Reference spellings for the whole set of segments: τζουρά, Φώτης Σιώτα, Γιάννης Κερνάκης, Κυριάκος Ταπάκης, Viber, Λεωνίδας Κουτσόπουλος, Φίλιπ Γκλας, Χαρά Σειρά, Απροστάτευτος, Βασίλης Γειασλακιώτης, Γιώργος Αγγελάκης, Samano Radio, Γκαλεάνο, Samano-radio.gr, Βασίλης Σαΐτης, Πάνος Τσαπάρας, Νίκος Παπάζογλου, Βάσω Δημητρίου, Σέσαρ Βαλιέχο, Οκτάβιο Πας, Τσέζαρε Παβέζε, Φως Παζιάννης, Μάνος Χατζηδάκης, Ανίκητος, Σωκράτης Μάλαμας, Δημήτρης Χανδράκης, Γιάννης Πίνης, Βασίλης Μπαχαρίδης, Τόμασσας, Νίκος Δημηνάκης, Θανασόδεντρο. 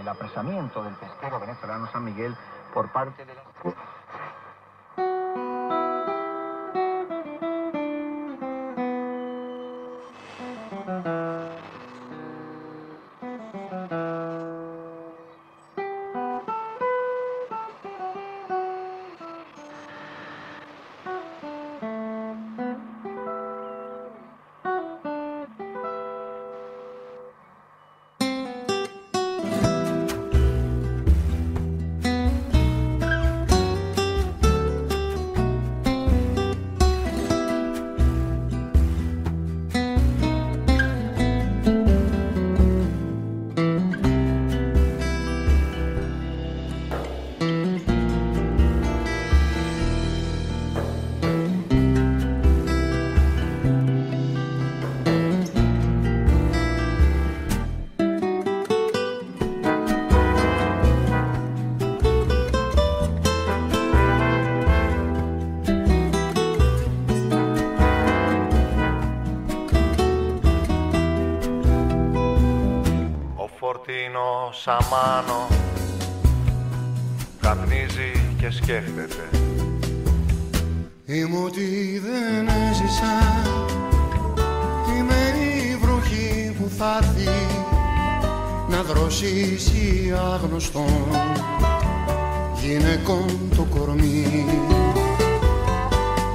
El apresamiento del pesquero venezolano San Miguel por parte de la... Σαμάνο καπνίζει και σκέφτεται. Είμαι ότι δεν έζησα. Είμαι η βροχή που θα έρθει να δροσίσει άγνωστον γυναικών το κορμί.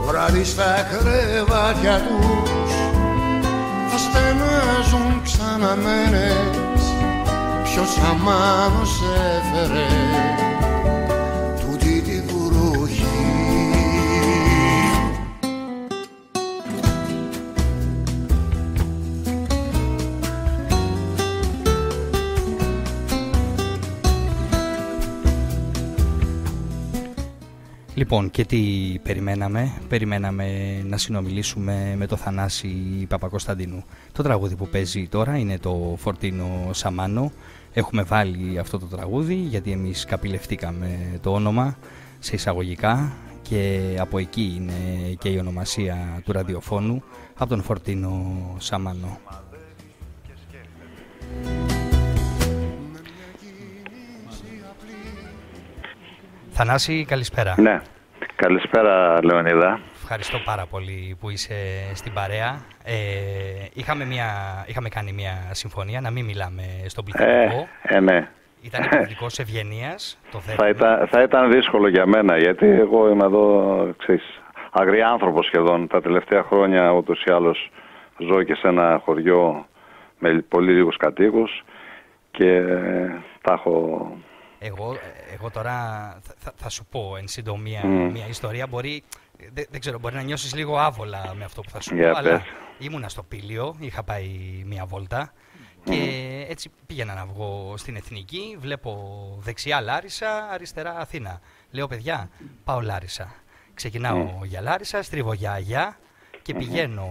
Βράδυ στα κρεβάτια τους θα στενάζουν ξαναμένες. Ποιος αμάνος έφερε τούτη τη βροχή. Λοιπόν, και τι περιμέναμε? Περιμέναμε να συνομιλήσουμε με το Θανάση Παπακωνσταντίνου. Το τραγούδι που παίζει τώρα είναι το Φορτίνο Σαμάνο. Έχουμε βάλει αυτό το τραγούδι γιατί εμείς καπηλευτήκαμε το όνομα σε εισαγωγικά και από εκεί είναι και η ονομασία του ραδιοφώνου, από τον Φορτίνο Σαμάνο. Θανάση, καλησπέρα. Ναι, καλησπέρα Λεωνίδα. Ευχαριστώ πάρα πολύ που είσαι στην παρέα. Είχαμε κάνει μια συμφωνία να μην μιλάμε στον πληθυντικό. Ναι. Ήταν υπουργικός ευγενίας. Θα ήταν δύσκολο για μένα, γιατί εγώ είμαι εδώ, ξέρεις, αγριάνθρωπος σχεδόν. Τα τελευταία χρόνια ούτως ή άλλως ζω και σε ένα χωριό με πολύ λίγους κατοίκους και τα έχω... Εγώ τώρα θα σου πω εν συντομία μια ιστορία. Δεν ξέρω, μπορεί να νιώσεις λίγο άβολα με αυτό που θα σου πω, αλλά ήμουνα στο Πήλιο, είχα πάει μια βόλτα και έτσι πήγαινα να βγω στην Εθνική, βλέπω δεξιά Λάρισα, αριστερά Αθήνα. Λέω, παιδιά, πάω Λάρισα. Ξεκινάω για Λάρισα, στρίβω για Αγιά και πηγαίνω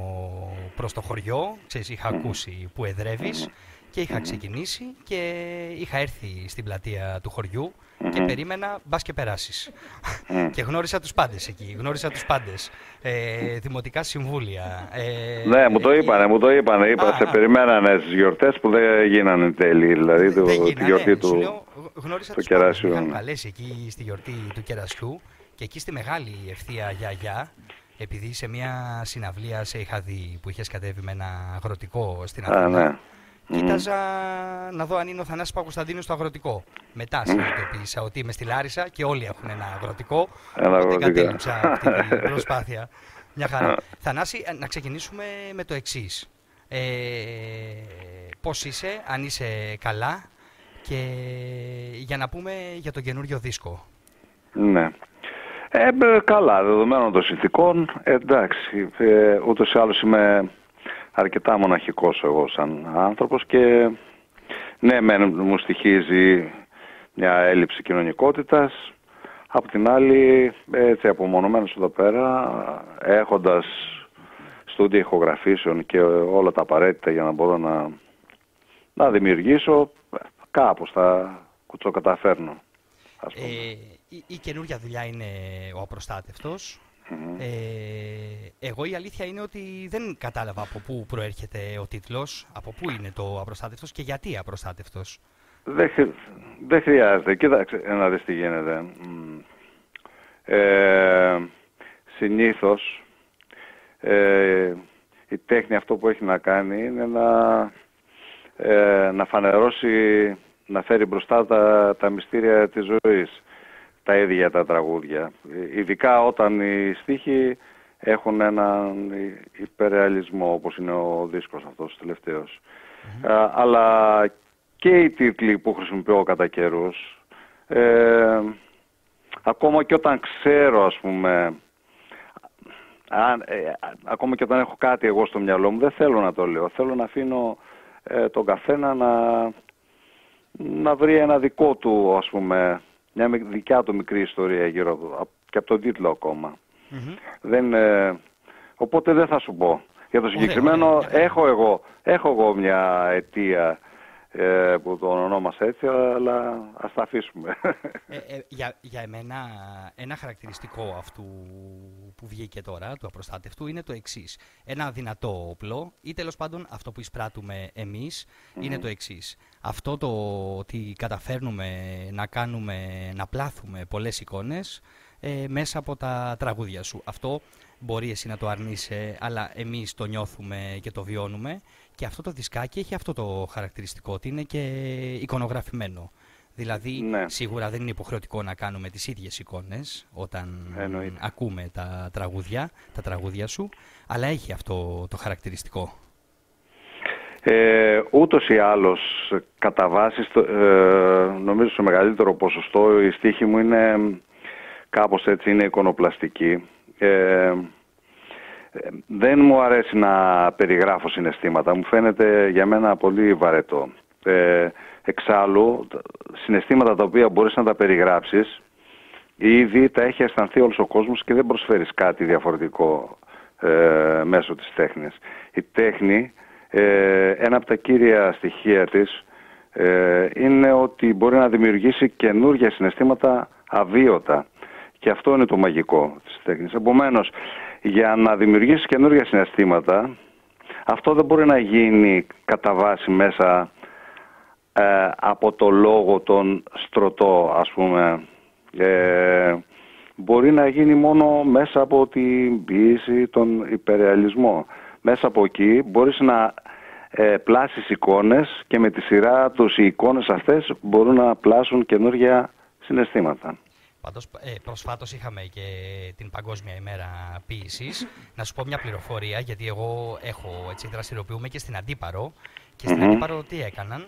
προς το χωριό, ξέρεις, είχα ακούσει που εδρεύεις. Και είχα ξεκινήσει και είχα έρθει στην πλατεία του χωριού και περίμενα μπας και περάσεις. Και γνώρισα τους πάντες εκεί, δημοτικά συμβούλια. Ναι, μου το είπανε. Είπα, σε περιμένανε στις γιορτές που δεν γίνανε τέλη, δηλαδή τη γιορτή του Κερασιού. Είχαν καλέσει εκεί στη γιορτή του Κερασιού και εκεί στη μεγάλη ευθεία Γιαγιά. Επειδή σε μια συναυλία σε είχα δει που είχες κατέβει με ένα αγροτικό στην Αθήνα. Κοίταζα να δω αν είναι ο Θανάσης Παπακωνσταντίνου στο αγροτικό. Μετά συνειδητοποίησα ότι είμαι στη Λάρισα και όλοι έχουν ένα αγροτικό. Οπότε κατέληψα αυτή την προσπάθεια. Μια χαρά. Θανάση, να ξεκινήσουμε με το εξής. Πώς είσαι, αν είσαι καλά, και για να πούμε για τον καινούριο δίσκο. Ναι. Καλά, δεδομένων των συνθηκών. Εντάξει, ούτως ή άλλως είμαι... αρκετά μοναχικός εγώ σαν άνθρωπος και ναι, μου στοιχίζει μια έλλειψη κοινωνικότητας. Απ' την άλλη, έτσι απομονωμένος εδώ πέρα, έχοντας στούντιο ηχογραφήσεων και όλα τα απαραίτητα για να μπορώ να δημιουργήσω, κάπως θα κουτσοκαταφέρνω. Η καινούργια δουλειά είναι ο απροστάτευτος. Mm-hmm. Εγώ η αλήθεια είναι ότι δεν κατάλαβα από πού προέρχεται ο τίτλος, από πού είναι το απροστάτευτος και γιατί απροστάτευτος. Δεν χρειάζεται. Κοίταξε να δεις τι γίνεται. Συνήθως η τέχνη αυτό που έχει να κάνει είναι να φανερώσει, να φέρει μπροστά τα μυστήρια της ζωής. Τα ίδια τα τραγούδια. Ειδικά όταν οι στίχοι έχουν έναν υπερρεαλισμό, όπως είναι ο δίσκος αυτός τελευταίος. Mm-hmm. Αλλά και οι τίτλοι που χρησιμοποιώ κατά καιρούς, ακόμα και όταν ξέρω, ας πούμε, ακόμα και όταν έχω κάτι εγώ στο μυαλό μου, δεν θέλω να το λέω. Θέλω να αφήνω τον καθένα να βρει ένα δικό του, ας πούμε, μια δικιά του μικρή ιστορία γύρω και από τον τίτλο ακόμα. Mm-hmm. Οπότε δεν θα σου πω. Για το συγκεκριμένο έχω εγώ μια αιτία που τον ονόμασα έτσι, αλλά ας τα αφήσουμε. Για εμένα ένα χαρακτηριστικό αυτού που βγήκε τώρα, του απροστάτευτου, είναι το εξής. Ένα δυνατό όπλο ή τέλος πάντων αυτό που εισπράττουμε εμείς είναι το εξής. Αυτό το ότι καταφέρνουμε να κάνουμε, να πλάθουμε πολλές εικόνες μέσα από τα τραγούδια σου. Αυτό μπορεί εσύ να το αρνείσαι, αλλά εμείς το νιώθουμε και το βιώνουμε. Και αυτό το δισκάκι έχει αυτό το χαρακτηριστικό, ότι είναι και εικονογραφημένο. Δηλαδή, ναι, σίγουρα δεν είναι υποχρεωτικό να κάνουμε τις ίδιες εικόνες όταν ακούμε τα τραγούδια σου, αλλά έχει αυτό το χαρακτηριστικό. Ούτως ή άλλως, κατά βάση, νομίζω στο μεγαλύτερο ποσοστό, η στίχη μου είναι κάπως έτσι, είναι εικονοπλαστική. Δεν μου αρέσει να περιγράφω συναισθήματα. Μου φαίνεται για μένα πολύ βαρετό. Εξάλλου, συναισθήματα τα οποία μπορείς να τα περιγράψεις, ήδη τα έχει αισθανθεί όλος ο κόσμος και δεν προσφέρεις κάτι διαφορετικό μέσω της τέχνης. Η τέχνη, ένα από τα κύρια στοιχεία της, είναι ότι μπορεί να δημιουργήσει καινούργια συναισθήματα αβίωτα. Και αυτό είναι το μαγικό της τέχνης. Επομένως, για να δημιουργήσεις καινούργια συναισθήματα, αυτό δεν μπορεί να γίνει κατά βάση μέσα από το λόγο τον στρωτό, ας πούμε. Μπορεί να γίνει μόνο μέσα από την ποιήση, τον υπερρεαλισμό. Μέσα από εκεί μπορείς να πλάσεις εικόνες και με τη σειρά τους οι εικόνες αυτές μπορούν να πλάσουν καινούργια συναισθήματα. Πάντως, προσφάτως είχαμε και την Παγκόσμια ημέρα ποίησης. Να σου πω μια πληροφορία, γιατί εγώ έχω, έτσι, δραστηριοποιούμε και στην Αντίπαρο. Και στην Αντίπαρο τι έκαναν,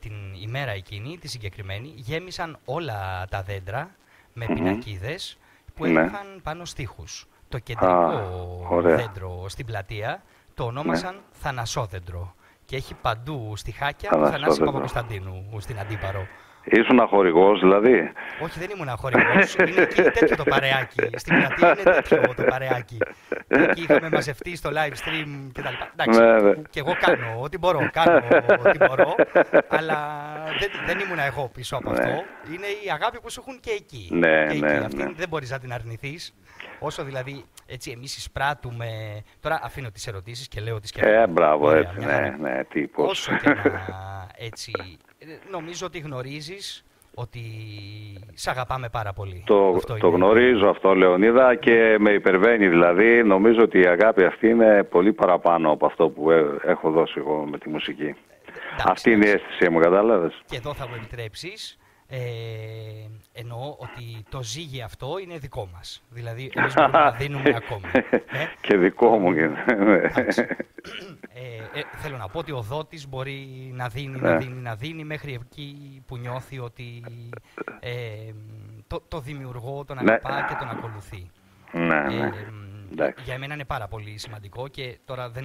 την ημέρα εκείνη, τη συγκεκριμένη, γέμισαν όλα τα δέντρα με πινακίδες που έγραφαν πάνω στίχους. Το κεντρικό δέντρο στην πλατεία το ονόμασαν Θανασόδέντρο. Και έχει παντού στιχάκια του Θανάση Παπακωνσταντίνου στην Αντίπαρο. Ήσουν αχωρηγός, δηλαδή. Όχι, δεν ήμουν αχωρηγός. Είναι και τέτοιο το παρεάκι. Στην πλατεία είναι τέτοιο το παρεάκι. Εκεί είχαμε μαζευτεί στο live stream κτλ. Εντάξει. Και εγώ κάνω ό,τι μπορώ. Αλλά δεν ήμουν εγώ πίσω από αυτό. Είναι η αγάπη που σου έχουν και εκεί. Αυτή δεν μπορείς να την αρνηθείς. Όσο δηλαδή έτσι εμείς εισπράττουμε. Τώρα αφήνω τις ερωτήσεις και λέω τις σκέψεις. Μπράβο, έτσι. Ναι, τύπος. Όσο και να έτσι. Νομίζω ότι γνωρίζεις ότι σ' αγαπάμε πάρα πολύ. Το γνωρίζω αυτό, Λεωνίδα, και με υπερβαίνει. Δηλαδή, νομίζω ότι η αγάπη αυτή είναι πολύ παραπάνω από αυτό που έχω δώσει εγώ με τη μουσική. Αυτή είναι η αίσθησή μου, κατάλαβες. Και εδώ θα μου επιτρέψεις. Εννοώ ότι το ζύγι αυτό είναι δικό μας. Δηλαδή, εμείς μπορούμε να δίνουμε ακόμα. Και δικό μου. Θέλω να πω ότι ο δότης μπορεί να δίνει, να δίνει μέχρι εκεί που νιώθει ότι το δημιουργό τον αγαπά και τον ακολουθεί. Για εμένα είναι πάρα πολύ σημαντικό και τώρα δεν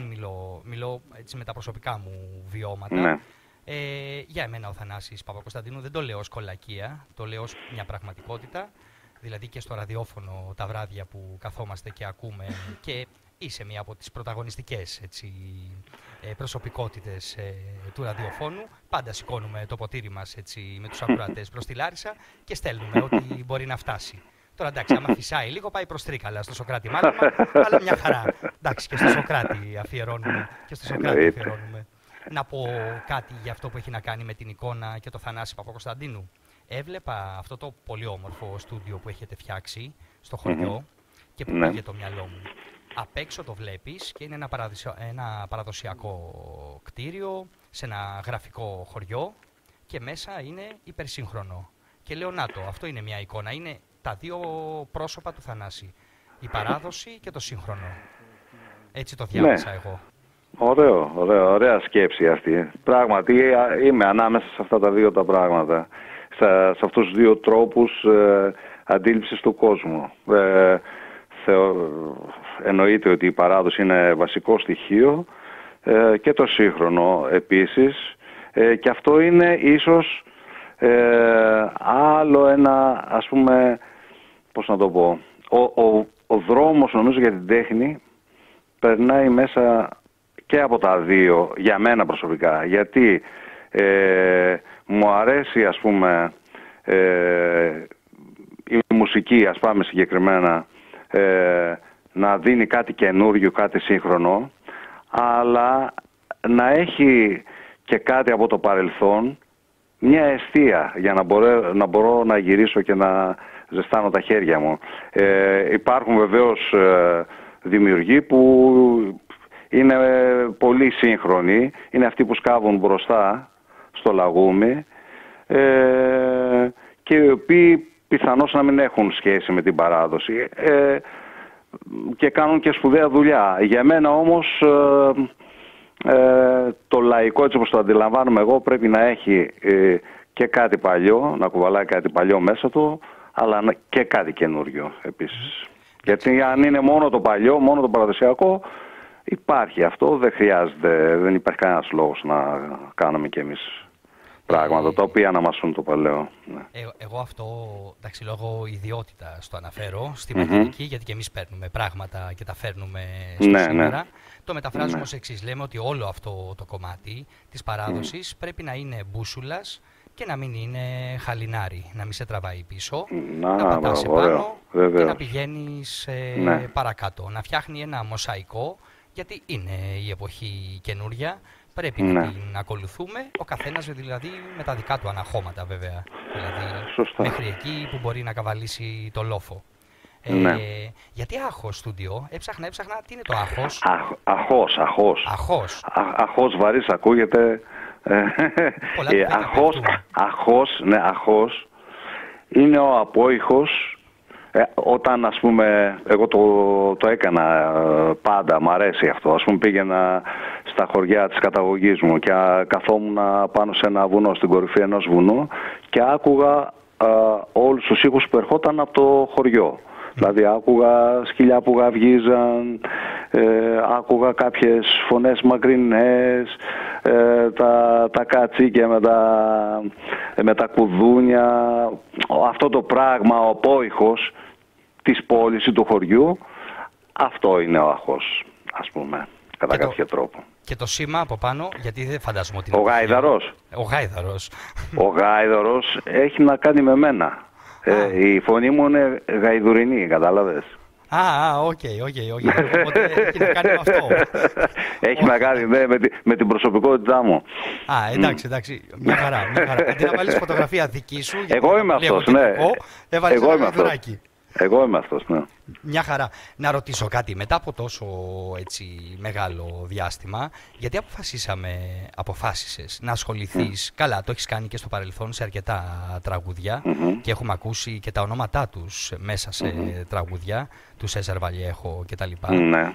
μιλώ έτσι, με τα προσωπικά μου βιώματα. Για εμένα ο Θανάσης Παπακωνσταντίνου δεν το λέω ως κολακία, το λέω ως μια πραγματικότητα. Δηλαδή και στο ραδιόφωνο τα βράδια που καθόμαστε και ακούμε και είσαι μια από τις πρωταγωνιστικές έτσι, προσωπικότητες του ραδιοφώνου. Πάντα σηκώνουμε το ποτήρι μας έτσι, με τους ακροατές προς τη Λάρισα και στέλνουμε ό,τι μπορεί να φτάσει. Τώρα εντάξει, άμα φυσάει λίγο, πάει προς Τρίκαλα στο Σωκράτη Μάλαμα, αλλά μια χαρά. Εντάξει, και στο Σωκράτη αφιερώνουμε. Να πω κάτι για αυτό που έχει να κάνει με την εικόνα και το Θανάση Παπακωνσταντίνου. Έβλεπα αυτό το πολύ όμορφο στούντιο που έχετε φτιάξει στο χωριό και που πήγε το μυαλό μου. Απ' έξω το βλέπεις και είναι ένα παραδοσιακό κτίριο σε ένα γραφικό χωριό και μέσα είναι υπερσύγχρονο. Και λέω να το, αυτό είναι μια εικόνα. Είναι τα δύο πρόσωπα του Θανάση. Η παράδοση και το σύγχρονο. Έτσι το διάβασα εγώ. Ωραίο, ωραία σκέψη αυτή. Πράγματι είμαι ανάμεσα σε αυτά τα δύο τα πράγματα. Σε αυτούς τους δύο τρόπους αντίληψης του κόσμου. Εννοείται ότι η παράδοση είναι βασικό στοιχείο και το σύγχρονο επίσης. Και αυτό είναι ίσως άλλο ένα, ας πούμε, πώς να το πω, ο δρόμος νομίζω για την τέχνη περνάει μέσα και από τα δύο, για μένα προσωπικά, γιατί μου αρέσει, ας πούμε, η μουσική, ας πάμε συγκεκριμένα, να δίνει κάτι καινούριο, κάτι σύγχρονο, αλλά να έχει και κάτι από το παρελθόν, μια αιστεία, για να μπορώ να γυρίσω και να ζεστάνω τα χέρια μου. Υπάρχουν βεβαίως δημιουργοί που είναι πολύ σύγχρονοι, είναι αυτοί που σκάβουν μπροστά στο λαγούμι και οι οποίοι πιθανώς να μην έχουν σχέση με την παράδοση και κάνουν και σπουδαία δουλειά. Για μένα όμως το λαϊκό, έτσι όπως το αντιλαμβάνομαι εγώ, πρέπει να έχει και κάτι παλιό, να κουβαλάει κάτι παλιό μέσα του, αλλά και κάτι καινούριο επίσης. Γιατί αν είναι μόνο το παλιό, μόνο το παραδοσιακό, υπάρχει αυτό, δεν χρειάζεται, δεν υπάρχει κανένας λόγος να κάνουμε κι εμείς πράγματα τα οποία αναμασούν το παλαιό. Εγώ αυτό, εντάξει, λόγω ιδιότητας το αναφέρω στην Πατρική, γιατί και εμείς παίρνουμε πράγματα και τα φέρνουμε στο σήμερα. Το μεταφράζουμε ως εξής. Λέμε ότι όλο αυτό το κομμάτι της παράδοσης πρέπει να είναι μπούσουλας και να μην είναι χαλινάρι, να μην σε τραβάει πίσω, να πατάς επάνω και να πηγαίνεις παρακάτω. Να φτιάχνει ένα μοσαϊκό, γιατί είναι η εποχή καινούρια, πρέπει να την ακολουθούμε, ο καθένας δηλαδή με τα δικά του αναχώματα βέβαια, δηλαδή μέχρι εκεί που μπορεί να καβαλήσει το λόφο. Γιατί άχος στούντιο, έψαχνα, τι είναι το άχος? Αχός. Αχός βαρύς ακούγεται. Αχός είναι ο απόϊχος. Όταν, ας πούμε, εγώ το έκανα πάντα, μου αρέσει αυτό. Ας πούμε, πήγαινα στα χωριά της καταγωγής μου και καθόμουν πάνω σε ένα βουνό, στην κορυφή ενός βουνού, και άκουγα όλους τους ήχους που ερχόταν από το χωριό. Δηλαδή άκουγα σκυλιά που γαυγίζαν, άκουγα κάποιες φωνές μακρινές, τα κατσίκια με τα κουδούνια, αυτό το πράγμα, ο απόϊχος της πόλης ή του χωριού, αυτό είναι ο αχός, ας πούμε, κατά κάποιο τρόπο. Και το σήμα από πάνω, γιατί δεν φαντάζομαι ότι είναι... Ο γάιδαρος έχει να κάνει με μένα. Η φωνή μου είναι γαϊδουρινή, κατάλαβες. Οκ. Οπότε έχει να κάνει με αυτό. Έχει να κάνει με την προσωπικότητά μου. Εντάξει. Μια χαρά. Αντί να βάλεις φωτογραφία δική σου... Εγώ είμαι αυτός, ναι. Εγώ είμαι αυτός. Μια χαρά. Να ρωτήσω κάτι. Μετά από τόσο έτσι μεγάλο διάστημα, γιατί αποφάσισες να ασχοληθείς? Καλά, το έχεις κάνει και στο παρελθόν σε αρκετά τραγούδια και έχουμε ακούσει και τα ονόματά τους μέσα σε τραγούδια του Σέσαρ Βαλιέχο κτλ.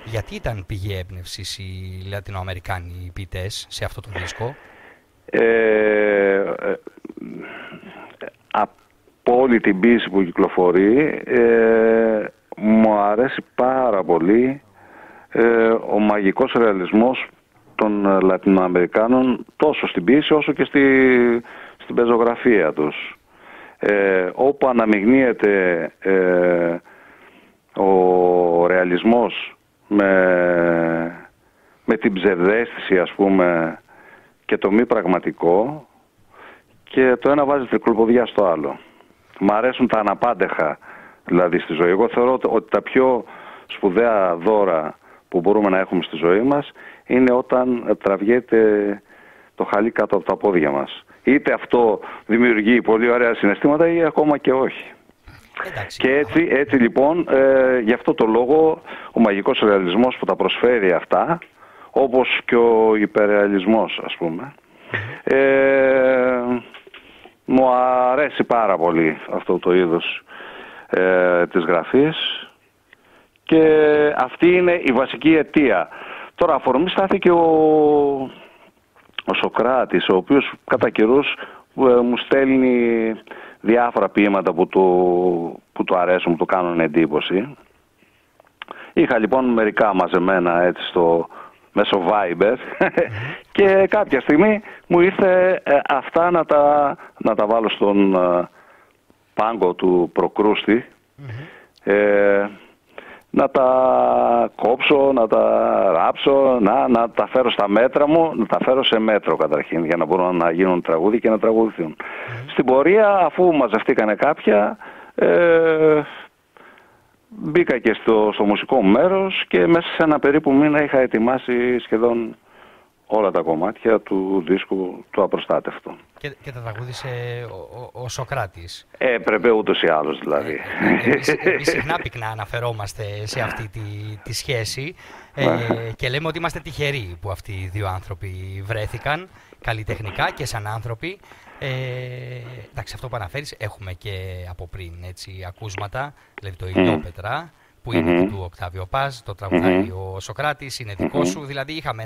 Γιατί ήταν πηγή έμπνευσης οι Λατινοαμερικάνοι ποιητές σε αυτό το δίσκο? Από όλη την ποίηση που κυκλοφορεί, μου αρέσει πάρα πολύ ο μαγικός ρεαλισμός των Λατινοαμερικάνων, τόσο στην ποίηση όσο και στην πεζογραφία τους. Όπου αναμειγνύεται ο ρεαλισμός με την ψευδαίσθηση, ας πούμε, και το μη πραγματικό, και το ένα βάζει τρικλοποδιά στο άλλο. Μ' αρέσουν τα αναπάντεχα δηλαδή στη ζωή. Εγώ θεωρώ ότι τα πιο σπουδαία δώρα που μπορούμε να έχουμε στη ζωή μας είναι όταν τραβιέται το χαλί κάτω από τα πόδια μας. Είτε αυτό δημιουργεί πολύ ωραία συναισθήματα ή ακόμα και όχι. Εντάξει. Και έτσι λοιπόν, γι' αυτό το λόγο ο μαγικός ρεαλισμός που τα προσφέρει αυτά, όπως και ο υπερρεαλισμός ας πούμε, μου αρέσει πάρα πολύ αυτό το είδος της γραφής και αυτή είναι η βασική αιτία. Τώρα αφορμή στάθηκε ο Σωκράτης, ο οποίος κατά καιρούς μου στέλνει διάφορα ποίηματα που του αρέσουν, που του κάνουν εντύπωση. Είχα λοιπόν μερικά μαζεμένα έτσι στο μέσω Viber και κάποια στιγμή μου ήρθε αυτά να τα βάλω στον πάγκο του προκρούστη, να τα κόψω, να τα ράψω, να τα φέρω στα μέτρα μου, να τα φέρω σε μέτρο καταρχήν για να μπορούν να γίνουν τραγούδι και να τραγουδηθούν. Στην πορεία, αφού μαζευτήκανε κάποια, μπήκα και στο μουσικό μέρος και μέσα σε ένα περίπου μήνα είχα ετοιμάσει σχεδόν όλα τα κομμάτια του δίσκου του Απροστάτευτου. Και τα τραγούδισε ο Σωκράτης. Έπρεπε ούτως ή άλλως δηλαδή. Εμείς συχνά πυκνά αναφερόμαστε σε αυτή τη σχέση και λέμε ότι είμαστε τυχεροί που αυτοί οι δύο άνθρωποι βρέθηκαν καλλιτεχνικά και σαν άνθρωποι. Εντάξει, αυτό που αναφέρεις έχουμε και από πριν έτσι, ακούσματα, δηλαδή το Ηλιόπετρα, που είναι του Οκτάβιο Πας, το τραγουδάει ο Σωκράτης, είναι δικό σου, δηλαδή είχαμε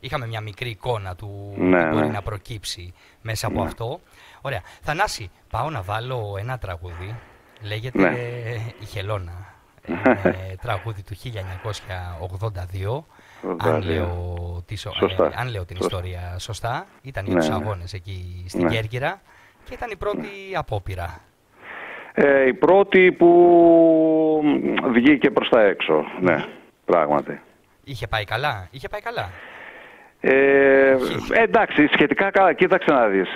είχαμε μια μικρή εικόνα του που μπορεί να προκύψει μέσα από αυτό. Ωραία. Θανάση, πάω να βάλω ένα τραγούδι, λέγεται «Η Χελώνα», τραγούδι του 1982, αν λέω την ιστορία σωστά, ήταν για τους αγώνες εκεί στην Κέρκυρα και ήταν η πρώτη απόπειρα. Η πρώτη που βγήκε προς τα έξω, ναι, πράγματι. Είχε πάει καλά. Εντάξει, σχετικά καλά, κοίταξε να δεις.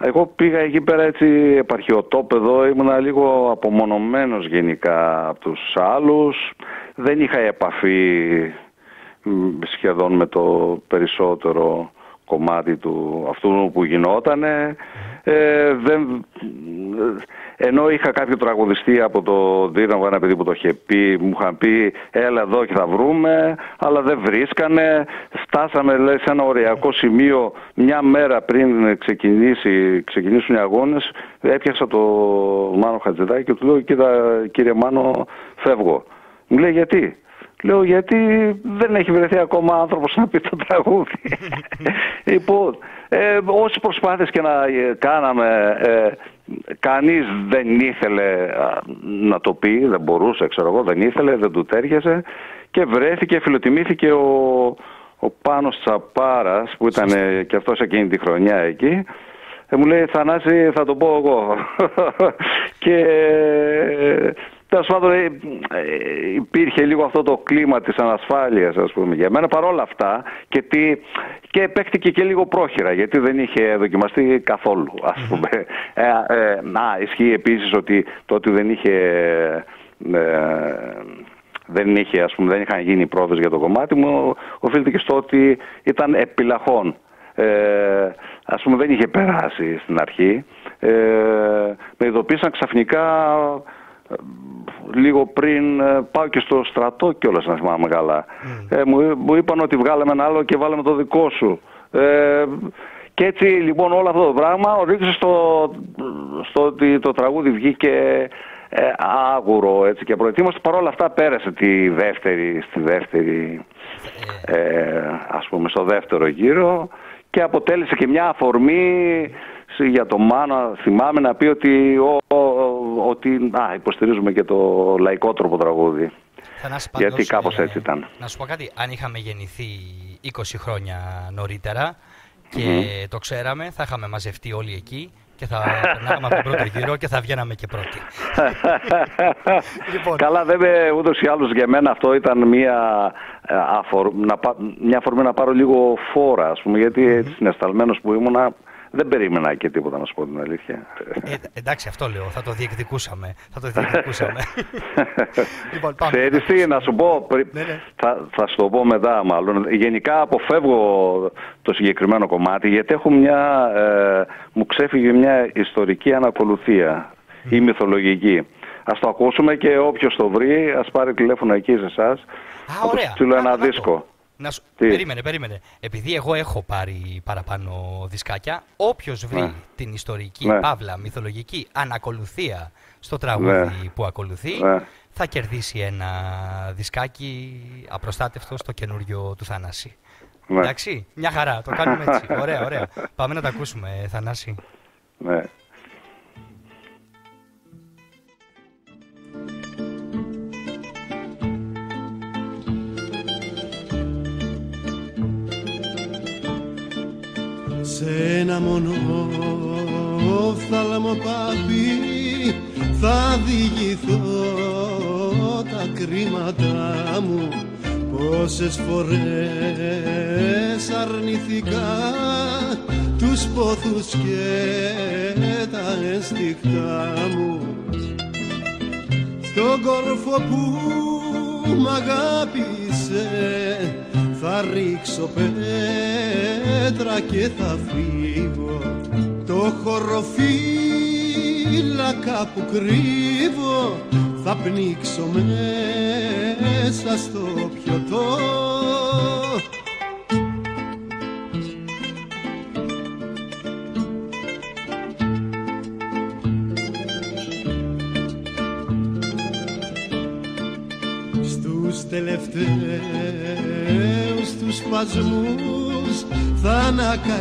Εγώ πήγα εκεί πέρα έτσι επαρχιωτόπεδο, ήμουνα λίγο απομονωμένος γενικά από τους άλλους. Δεν είχα επαφή σχεδόν με το περισσότερο κομμάτι του αυτού που γινότανε. Ενώ είχα κάποιο τραγουδιστή από το Δίναβο, ένα παιδί που το είχε πει, μου είχαν πει έλα εδώ και θα βρούμε, αλλά δεν βρίσκανε. Φτάσαμε λέει, σε ένα οριακό σημείο μια μέρα πριν ξεκινήσουν οι αγώνες, έπιασα το Μάνο Χατζηδάκη και του λέω κοίτα κύριε Μάνο φεύγω. Μου λέει γιατί. Λέω γιατί δεν έχει βρεθεί ακόμα άνθρωπος να πει το τραγούδι. Λοιπόν, όσοι προσπάθειες και να κάναμε, κανείς δεν ήθελε να το πει, δεν μπορούσε, ξέρω εγώ, δεν ήθελε, δεν του τέριαζε και βρέθηκε, φιλοτιμήθηκε ο Πάνος Τσαπάρας που ήταν και αυτός εκείνη τη χρονιά εκεί. Μου λέει Θανάση θα το πω εγώ. Και... τέλος πάντων υπήρχε λίγο αυτό το κλίμα της ανασφάλειας ας πούμε για μένα παρόλα αυτά και επέκτηκε και λίγο πρόχειρα γιατί δεν είχε δοκιμαστεί καθόλου ας πούμε. Να ισχύει επίσης ότι το ότι δεν είχαν γίνει πρόοδες για το κομμάτι μου οφείλεται και στο ότι ήταν επιλαχών. Ας πούμε δεν είχε περάσει στην αρχή. Με ειδοποίησαν ξαφνικά λίγο πριν πάω και στο στρατό κιόλας να θυμάμαι καλά. Μου είπαν ότι βγάλαμε ένα άλλο και βάλαμε το δικό σου. Και έτσι λοιπόν όλο αυτό το πράγμα οδήγησε στο ότι το τραγούδι βγήκε άγουρο έτσι και προετοίμαστε. Παρ' όλα αυτά πέρασε στη δεύτερη ας πούμε στο δεύτερο γύρο και αποτέλεσε και μια αφορμή για το Μάνα θυμάμαι να πει ότι υποστηρίζουμε και το λαϊκό τρόπο τραγούδι. Θανάση, πάντως, γιατί κάπως έτσι ήταν. Να σου πω κάτι, αν είχαμε γεννηθεί 20 χρόνια νωρίτερα και το ξέραμε, θα είχαμε μαζευτεί όλοι εκεί και θα περνάγαμε από τον πρώτο γύρο και θα βγαίναμε και πρώτοι. Λοιπόν. Καλά, βέβαια, ούτως ή άλλως για μένα αυτό ήταν μια αφορμή να πάρω λίγο φόρα, ας πούμε, γιατί συναισθαλμένος που ήμουνα Δεν περίμενα και τίποτα, να σου πω την αλήθεια. Εντάξει, αυτό λέω. Θα το διεκδικούσαμε. Λοιπόν, ξέρεις τι, να σου πω. Θα σου το πω μετά, μάλλον. Γενικά αποφεύγω το συγκεκριμένο κομμάτι, γιατί έχω μια, μου ξέφυγε μια ιστορική ανακολουθία ή μυθολογική. Ας το ακούσουμε και όποιος το βρει, ας πάρει τηλέφωνο εκεί σε εσάς. Θα του στείλω ένα δίσκο. Περίμενε. Επειδή εγώ έχω πάρει παραπάνω δισκάκια, όποιος βρει την ιστορική, παύλα, μυθολογική ανακολουθία στο τραγούδι που ακολουθεί, θα κερδίσει ένα δισκάκι απροστάτευτο στο καινούριο του Θανάση. Εντάξει, μια χαρά, το κάνουμε έτσι. Ωραία. Πάμε να τα ακούσουμε, Θανάση. Ναι. Σε ένα μόνο θαλαμοπάπι θα διηγηθώ τα κρίματά μου. Πόσες φορές αρνηθήκα τους πόθους και τα ένστικτά μου. Στον κόρφο που μ' αγάπησε θα ρίξω πέτρα και θα φύγω. Το χωροφύλακα που κρύβω θα πνίξω μέσα στο πιωτό. Στους τελευταίους τους σπασμούς θα ανακαλύψω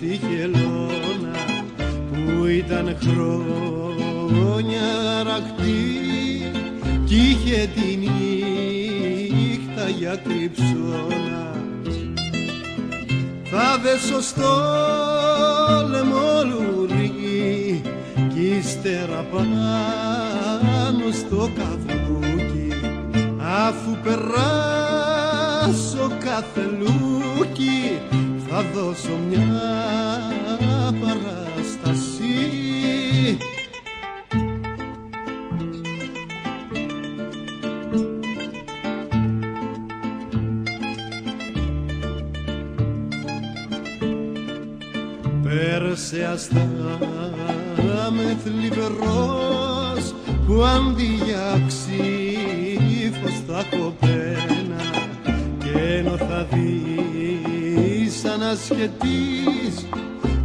τη χελώνα που ήταν χρόνια αρακτή κι είχε τη νύχτα για κρυψώνα. Θα δέσω στο λαιμόλουρι κι ύστερα πάνω στο καβούκι, αφού περάσω κάθε λούκι θα δώσω μια παράσταση. Πέρασε αστά με θλιβερός που αντί για ξύφος θα κοπένα κι ενώ θα δεις ανασχετής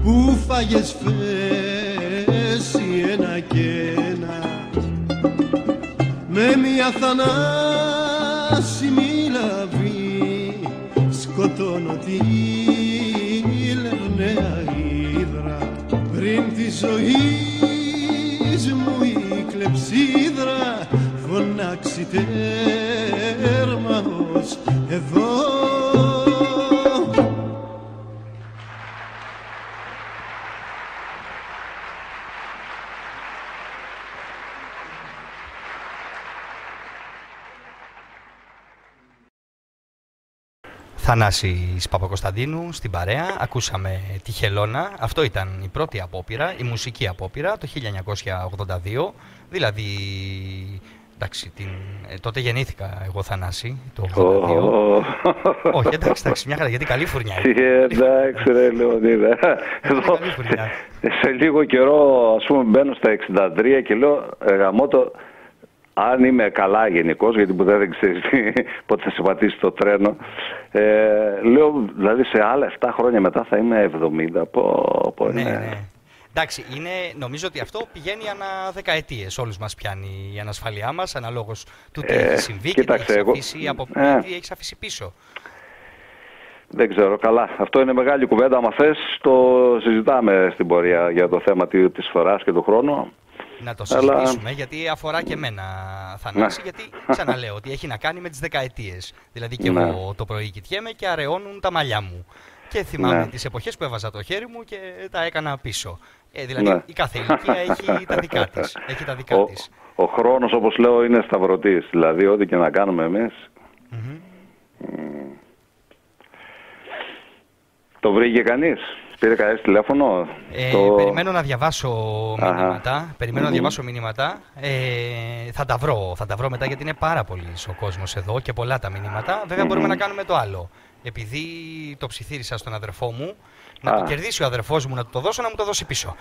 που φάγες φέση ένα και ένα. Με μια θανάσιμη λαβή σκοτώνω τη λερναία ύδρα πριν τη ζωή μου η κλεψίδρα φωνάξει τέρμα ως εδώ. Θανάσης Παπακωνσταντίνου στην παρέα, ακούσαμε τη χελώνα. Αυτό ήταν η πρώτη απόπειρα, η μουσική απόπειρα, το 1982, δηλαδή, εντάξει, τότε γεννήθηκα εγώ, Θανάση, το 1982. Όχι, εντάξει, μια χαρά, γιατί καλή φουρνιά. Εντάξει, ρε Λεωνίδα. Σε λίγο καιρό, ας πούμε, μπαίνω στα 63 και λέω, γαμώτο, αν είμαι καλά γενικός, γιατί ποτέ δεν ξέρεις πότε θα σε πατήσει το τρένο. Λέω, δηλαδή σε άλλα 7 χρόνια μετά θα είμαι 70. Ναι. Εντάξει, νομίζω ότι αυτό πηγαίνει ανά δεκαετίες. Όλους μας πιάνει η ανασφαλειά μας, αναλόγως του τι έχει συμβεί και τι έχεις αφήσει πίσω. Δεν ξέρω, καλά. Αυτό είναι μεγάλη κουβέντα. Αν θες, το συζητάμε στην πορεία για το θέμα της φοράς και του χρόνου. Να το συζητήσουμε, γιατί αφορά και εμένα, Θανάση, γιατί ξαναλέω ότι έχει να κάνει με τις δεκαετίες. Δηλαδή και εγώ το πρωί κοιτιέμαι και αραιώνουν τα μαλλιά μου. Και θυμάμαι τις εποχές που έβαζα το χέρι μου και τα έκανα πίσω. Δηλαδή η κάθε ηλικία έχει τα δικά της. Ο χρόνος, όπως λέω, είναι σταυρωτής. Δηλαδή ό,τι και να κάνουμε εμείς. Το βρήκε κανείς? Πήρε κανείς τηλέφωνο? Περιμένω να διαβάσω μηνύματα. Θα τα βρω μετά, γιατί είναι πάρα πολύς ο κόσμος εδώ και πολλά τα μηνύματα. Βέβαια μπορούμε να κάνουμε το άλλο. Επειδή το ψιθύρισα στον αδερφό μου, να το κερδίσει ο αδερφός μου, να του το δώσω, να μου το δώσει πίσω.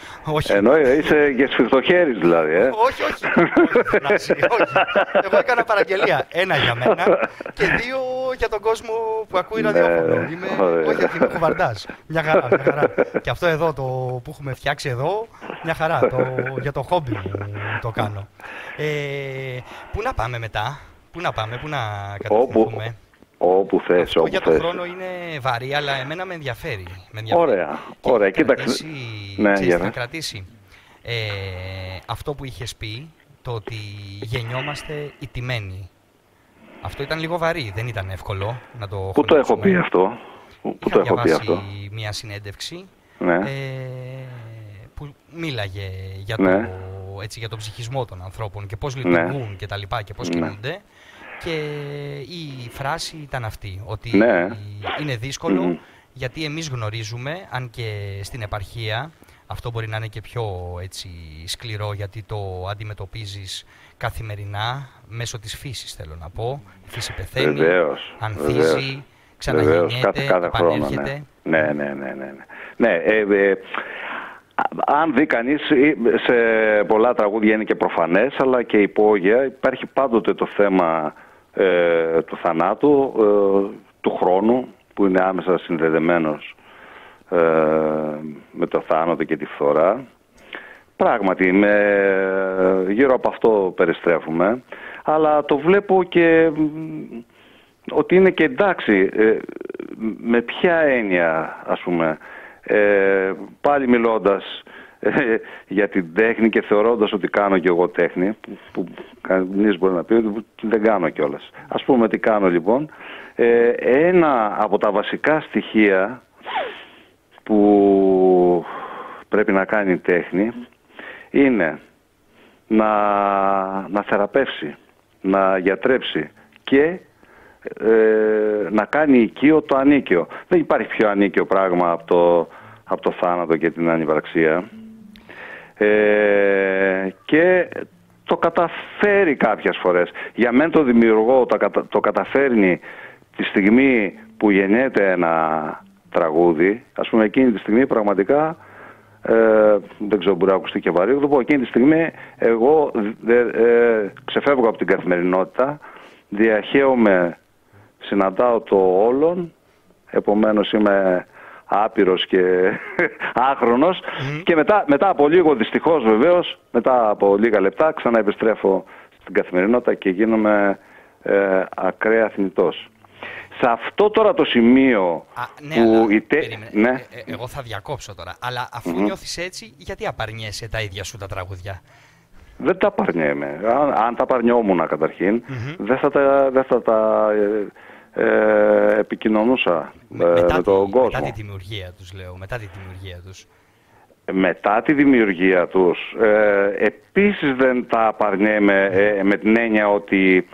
Εννοείται, είσαι για σφυρτοχέρις δηλαδή. Όχι. Εγώ έκανα παραγγελία. Ένα για μένα και δύο για τον κόσμο που ακούει ραδιόφωνο. Όχι, είμαι κουβαρντάς. Μια χαρά, μια χαρά. Και αυτό εδώ που έχουμε φτιάξει εδώ, μια χαρά. Για το χόμπι μου το κάνω. Πού να πάμε μετά, πού να κατευθυνθούμε? Όπου θες, όπου για τον χρόνο είναι βαρύ, αλλά εμένα με ενδιαφέρει. Ωραία, κοίταξε. Να κρατήσει αυτό που είχες πει, το ότι γεννιόμαστε ιτημένοι. Αυτό ήταν λίγο βαρύ, δεν ήταν εύκολο να το χωνέψουμε. Πού το έχω πει αυτό? Είχα διαβάσει μια συνέντευξη που μίλαγε για τον ψυχισμό των ανθρώπων και πώς λειτουργούν και τα λοιπά και πώς κινούνται. Και η φράση ήταν αυτή, ότι είναι δύσκολο γιατί εμείς γνωρίζουμε, αν και στην επαρχία αυτό μπορεί να είναι και πιο έτσι σκληρό, γιατί το αντιμετωπίζεις καθημερινά μέσω της φύσης, θέλω να πω. Η φύση πεθαίνει, ανθίζει, ξαναγεννιέται, επανέρχεται. Αν δει κανείς, σε πολλά τραγούδια είναι και προφανές, αλλά και υπόγεια, υπάρχει πάντοτε το θέμα του θανάτου, του χρόνου, που είναι άμεσα συνδεδεμένος με το θάνατο και τη φθορά. Πράγματι, γύρω από αυτό περιστρέφουμε, αλλά το βλέπω και ότι είναι και εντάξει, με ποια έννοια, ας πούμε. Πάλι μιλώντας για την τέχνη και θεωρώντας ότι κάνω και εγώ τέχνη, που κανείς μπορεί να πει ότι δεν κάνω κιόλας. Ας πούμε τι κάνω λοιπόν. Ένα από τα βασικά στοιχεία που πρέπει να κάνει η τέχνη είναι να θεραπεύσει, να γιατρέψει και να κάνει οικείο το ανίκαιο. Δεν υπάρχει πιο ανίκαιο πράγμα από το θάνατο και την ανυπαρξία. Και το καταφέρει κάποιες φορές. Για μένα το δημιουργό το καταφέρνει τη στιγμή που γεννιέται ένα τραγούδι. Ας πούμε εκείνη τη στιγμή πραγματικά, δεν ξέρω, μπορεί να ακουστεί και βαρύ, λοιπόν, εκείνη τη στιγμή εγώ ξεφεύγω από την καθημερινότητα, διαχέομαι, συναντάω το όλον, επομένως είμαι άπειρος και άχρονος και μετά από λίγο, δυστυχώς βεβαίως, μετά από λίγα λεπτά ξαναεπιστρέφω στην καθημερινότητα και γίνομαι ακραία θνητός. Σε αυτό τώρα το σημείο που... Εγώ θα διακόψω τώρα, αλλά αφού νιώθεις έτσι, γιατί απαρνιέσαι τα ίδια σου τα τραγούδια? Δεν τα απαρνιέμαι. Αν τα απαρνιόμουν καταρχήν, δεν θα τα επικοινωνούσα με τον κόσμο. Μετά τη δημιουργία τους, λέω. Μετά τη δημιουργία τους. Επίσης δεν τα απαρνιέμαι με την έννοια ότι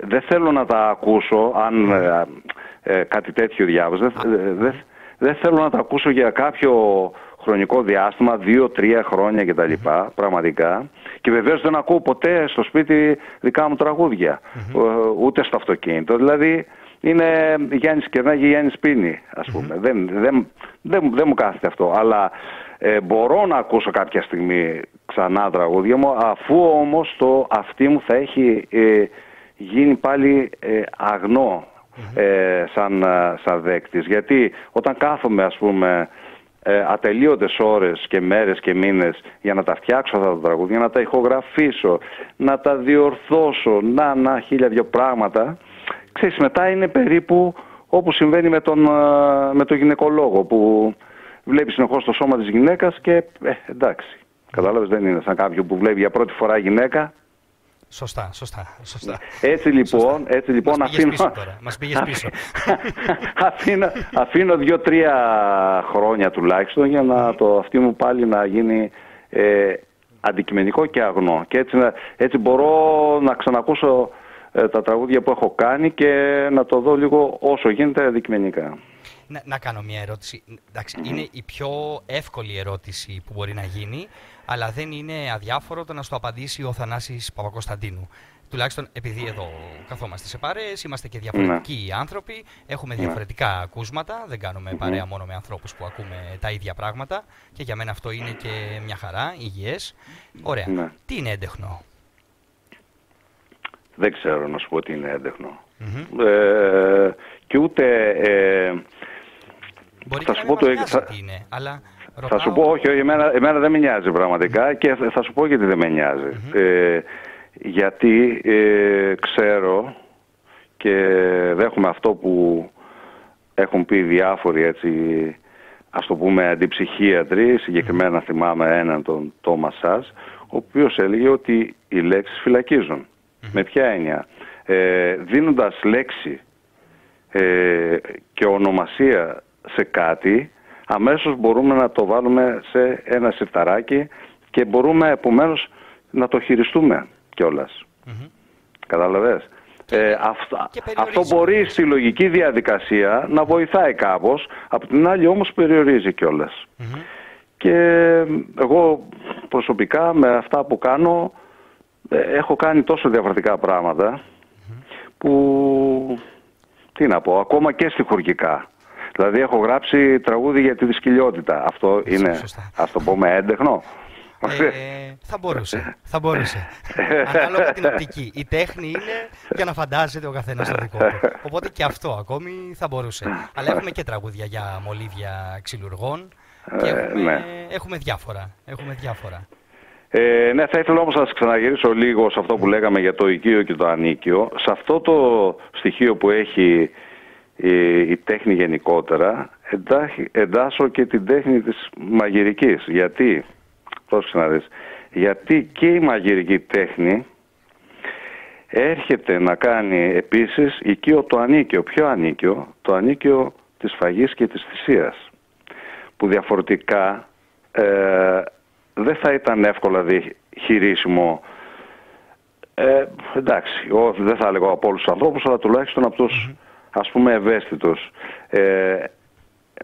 δεν θέλω να τα ακούσω, αν κάτι τέτοιο διάβαζα. Δεν θέλω να τα ακούσω για κάποιο χρονικό διάστημα, 2-3 χρόνια κτλ. Πραγματικά. Και βεβαίως δεν ακούω ποτέ στο σπίτι δικά μου τραγούδια, ούτε στο αυτοκίνητο. Δηλαδή είναι Γιάννης Κερνάκη, Γιάννης Πίνη, ας πούμε. Δεν μου κάθεται αυτό. Αλλά μπορώ να ακούσω κάποια στιγμή ξανά τραγούδια μου, αφού όμως το αυτί μου θα έχει γίνει πάλι αγνό σαν δέκτης. Γιατί όταν κάθομαι, ας πούμε, ατελείωτες ώρες και μέρες και μήνες για να τα φτιάξω αυτά τα τραγούδια, να τα ηχογραφήσω, να τα διορθώσω, να χίλια δυο πράγματα, ξέρεις, μετά είναι περίπου όπου συμβαίνει με τον γυναικολόγο, που βλέπει συνεχώς το σώμα της γυναίκας και εντάξει, κατάλαβες, δεν είναι σαν κάποιον που βλέπει για πρώτη φορά γυναίκα. Σωστά. Έτσι λοιπόν αφήνω 2-3 χρόνια τουλάχιστον για να το αυτή μου πάλι να γίνει αντικειμενικό και αγνό. Και έτσι μπορώ να ξανακούσω τα τραγούδια που έχω κάνει και να το δω λίγο όσο γίνεται αντικειμενικά. Να κάνω μια ερώτηση. Εντάξει, είναι η πιο εύκολη ερώτηση που μπορεί να γίνει, αλλά δεν είναι αδιάφορο το να στο απαντήσει ο Θανάσης Παπακωνσταντίνου. Τουλάχιστον επειδή εδώ καθόμαστε σε παρέες, είμαστε και διαφορετικοί άνθρωποι, έχουμε διαφορετικά ακούσματα, δεν κάνουμε παρέα μόνο με ανθρώπους που ακούμε τα ίδια πράγματα και για μένα αυτό είναι και μια χαρά, υγιές. Ωραία. Τι είναι έντεχνο? Δεν ξέρω να σου πω τι είναι έντεχνο. Και ούτε... Μπορεί να μην μαθιάσει τι είναι, αλλά... Θα σου πω, όχι, εμένα δεν με νοιάζει πραγματικά και θα σου πω γιατί δεν με νοιάζει. Γιατί ξέρω και δέχομαι αυτό που έχουν πει διάφοροι, έτσι, ας το πούμε, αντιψυχίατροι, συγκεκριμένα θυμάμαι έναν, τον Τόμασσας, ο οποίος έλεγε ότι οι λέξεις φυλακίζουν. Με ποια έννοια? Δίνοντας λέξη και ονομασία σε κάτι, αμέσως μπορούμε να το βάλουμε σε ένα σιρταράκι και μπορούμε επομένως να το χειριστούμε κιόλας. Καταλαβες? Αυτό μπορεί στη λογική διαδικασία να βοηθάει κάπως, από την άλλη όμως περιορίζει κιόλας. Και εγώ προσωπικά με αυτά που κάνω έχω κάνει τόσο διαφορετικά πράγματα που, τι να πω, ακόμα και στιχουργικά. Δηλαδή έχω γράψει τραγούδι για τη δυσκολιότητα. Αυτό είναι, ας το πούμε, έντεχνο. Θα μπορούσε. Ανάλογα την οπτική. Η τέχνη είναι για να φαντάζεται ο καθένας το δικό του. Οπότε και αυτό ακόμη θα μπορούσε. Αλλά έχουμε και τραγούδια για μολύβια ξυλουργών και έχουμε διάφορα. Ναι, θα ήθελα όμως να σας ξαναγυρίσω λίγο σε αυτό που λέγαμε για το οικείο και το ανίκιο. Σε αυτό το στοιχείο που έχει η τέχνη γενικότερα, εντάσσω και την τέχνη της μαγειρικής. Γιατί, πρόσεξε να δεις, γιατί και η μαγειρική τέχνη έρχεται να κάνει επίσης οικείο το ανίκιο. Ποιο ανίκιο? Το ανίκιο της φαγής και της θυσίας, που διαφορετικά δεν θα ήταν εύκολα χειρίσιμο, εντάξει, δεν θα λέγω από όλους τους ανθρώπους, αλλά τουλάχιστον από τους, ας πούμε, ευαίσθητους.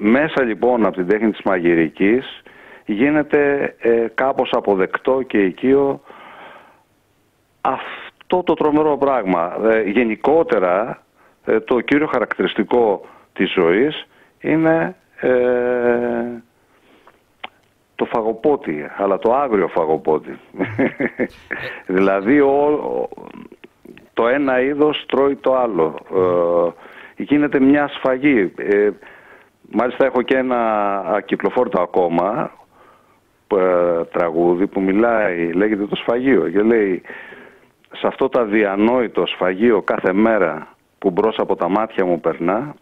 Μέσα λοιπόν από την τέχνη της μαγειρικής γίνεται κάπως αποδεκτό και οικείο αυτό το τρομερό πράγμα. Γενικότερα το κύριο χαρακτηριστικό της ζωής είναι... το φαγοπότη, αλλά το άγριο φαγοπότη. Δηλαδή το ένα είδος τρώει το άλλο. Γίνεται μια σφαγή. Μάλιστα έχω και ένα κυκλοφόρτο ακόμα τραγούδι που μιλάει, λέγεται το σφαγείο, και λέει: σε αυτό το αδιανόητο σφαγείο κάθε μέρα που μπρος από τα μάτια μου περνά,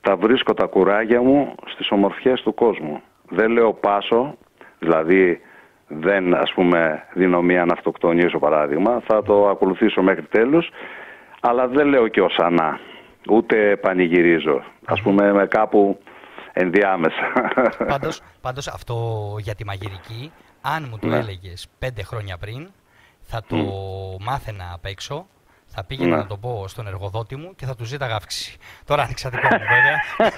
τα βρίσκω τα κουράγια μου στις ομορφιές του κόσμου. Δεν λέω πάσο, δηλαδή δεν, ας πούμε, δίνω μια αναυτοκτονήσω παράδειγμα, θα το ακολουθήσω μέχρι τέλους, αλλά δεν λέω και οσανά, ούτε πανηγυρίζω, ας πούμε, με κάπου ενδιάμεσα. Πάντως αυτό για τη μαγειρική, αν μου το έλεγες 5 χρόνια πριν, θα το μάθαινα απ' έξω. Θα πήγαινα να το πω στον εργοδότη μου και θα του ζήταγα αύξηση. Τώρα άνοιξα δικό μου, βέβαια.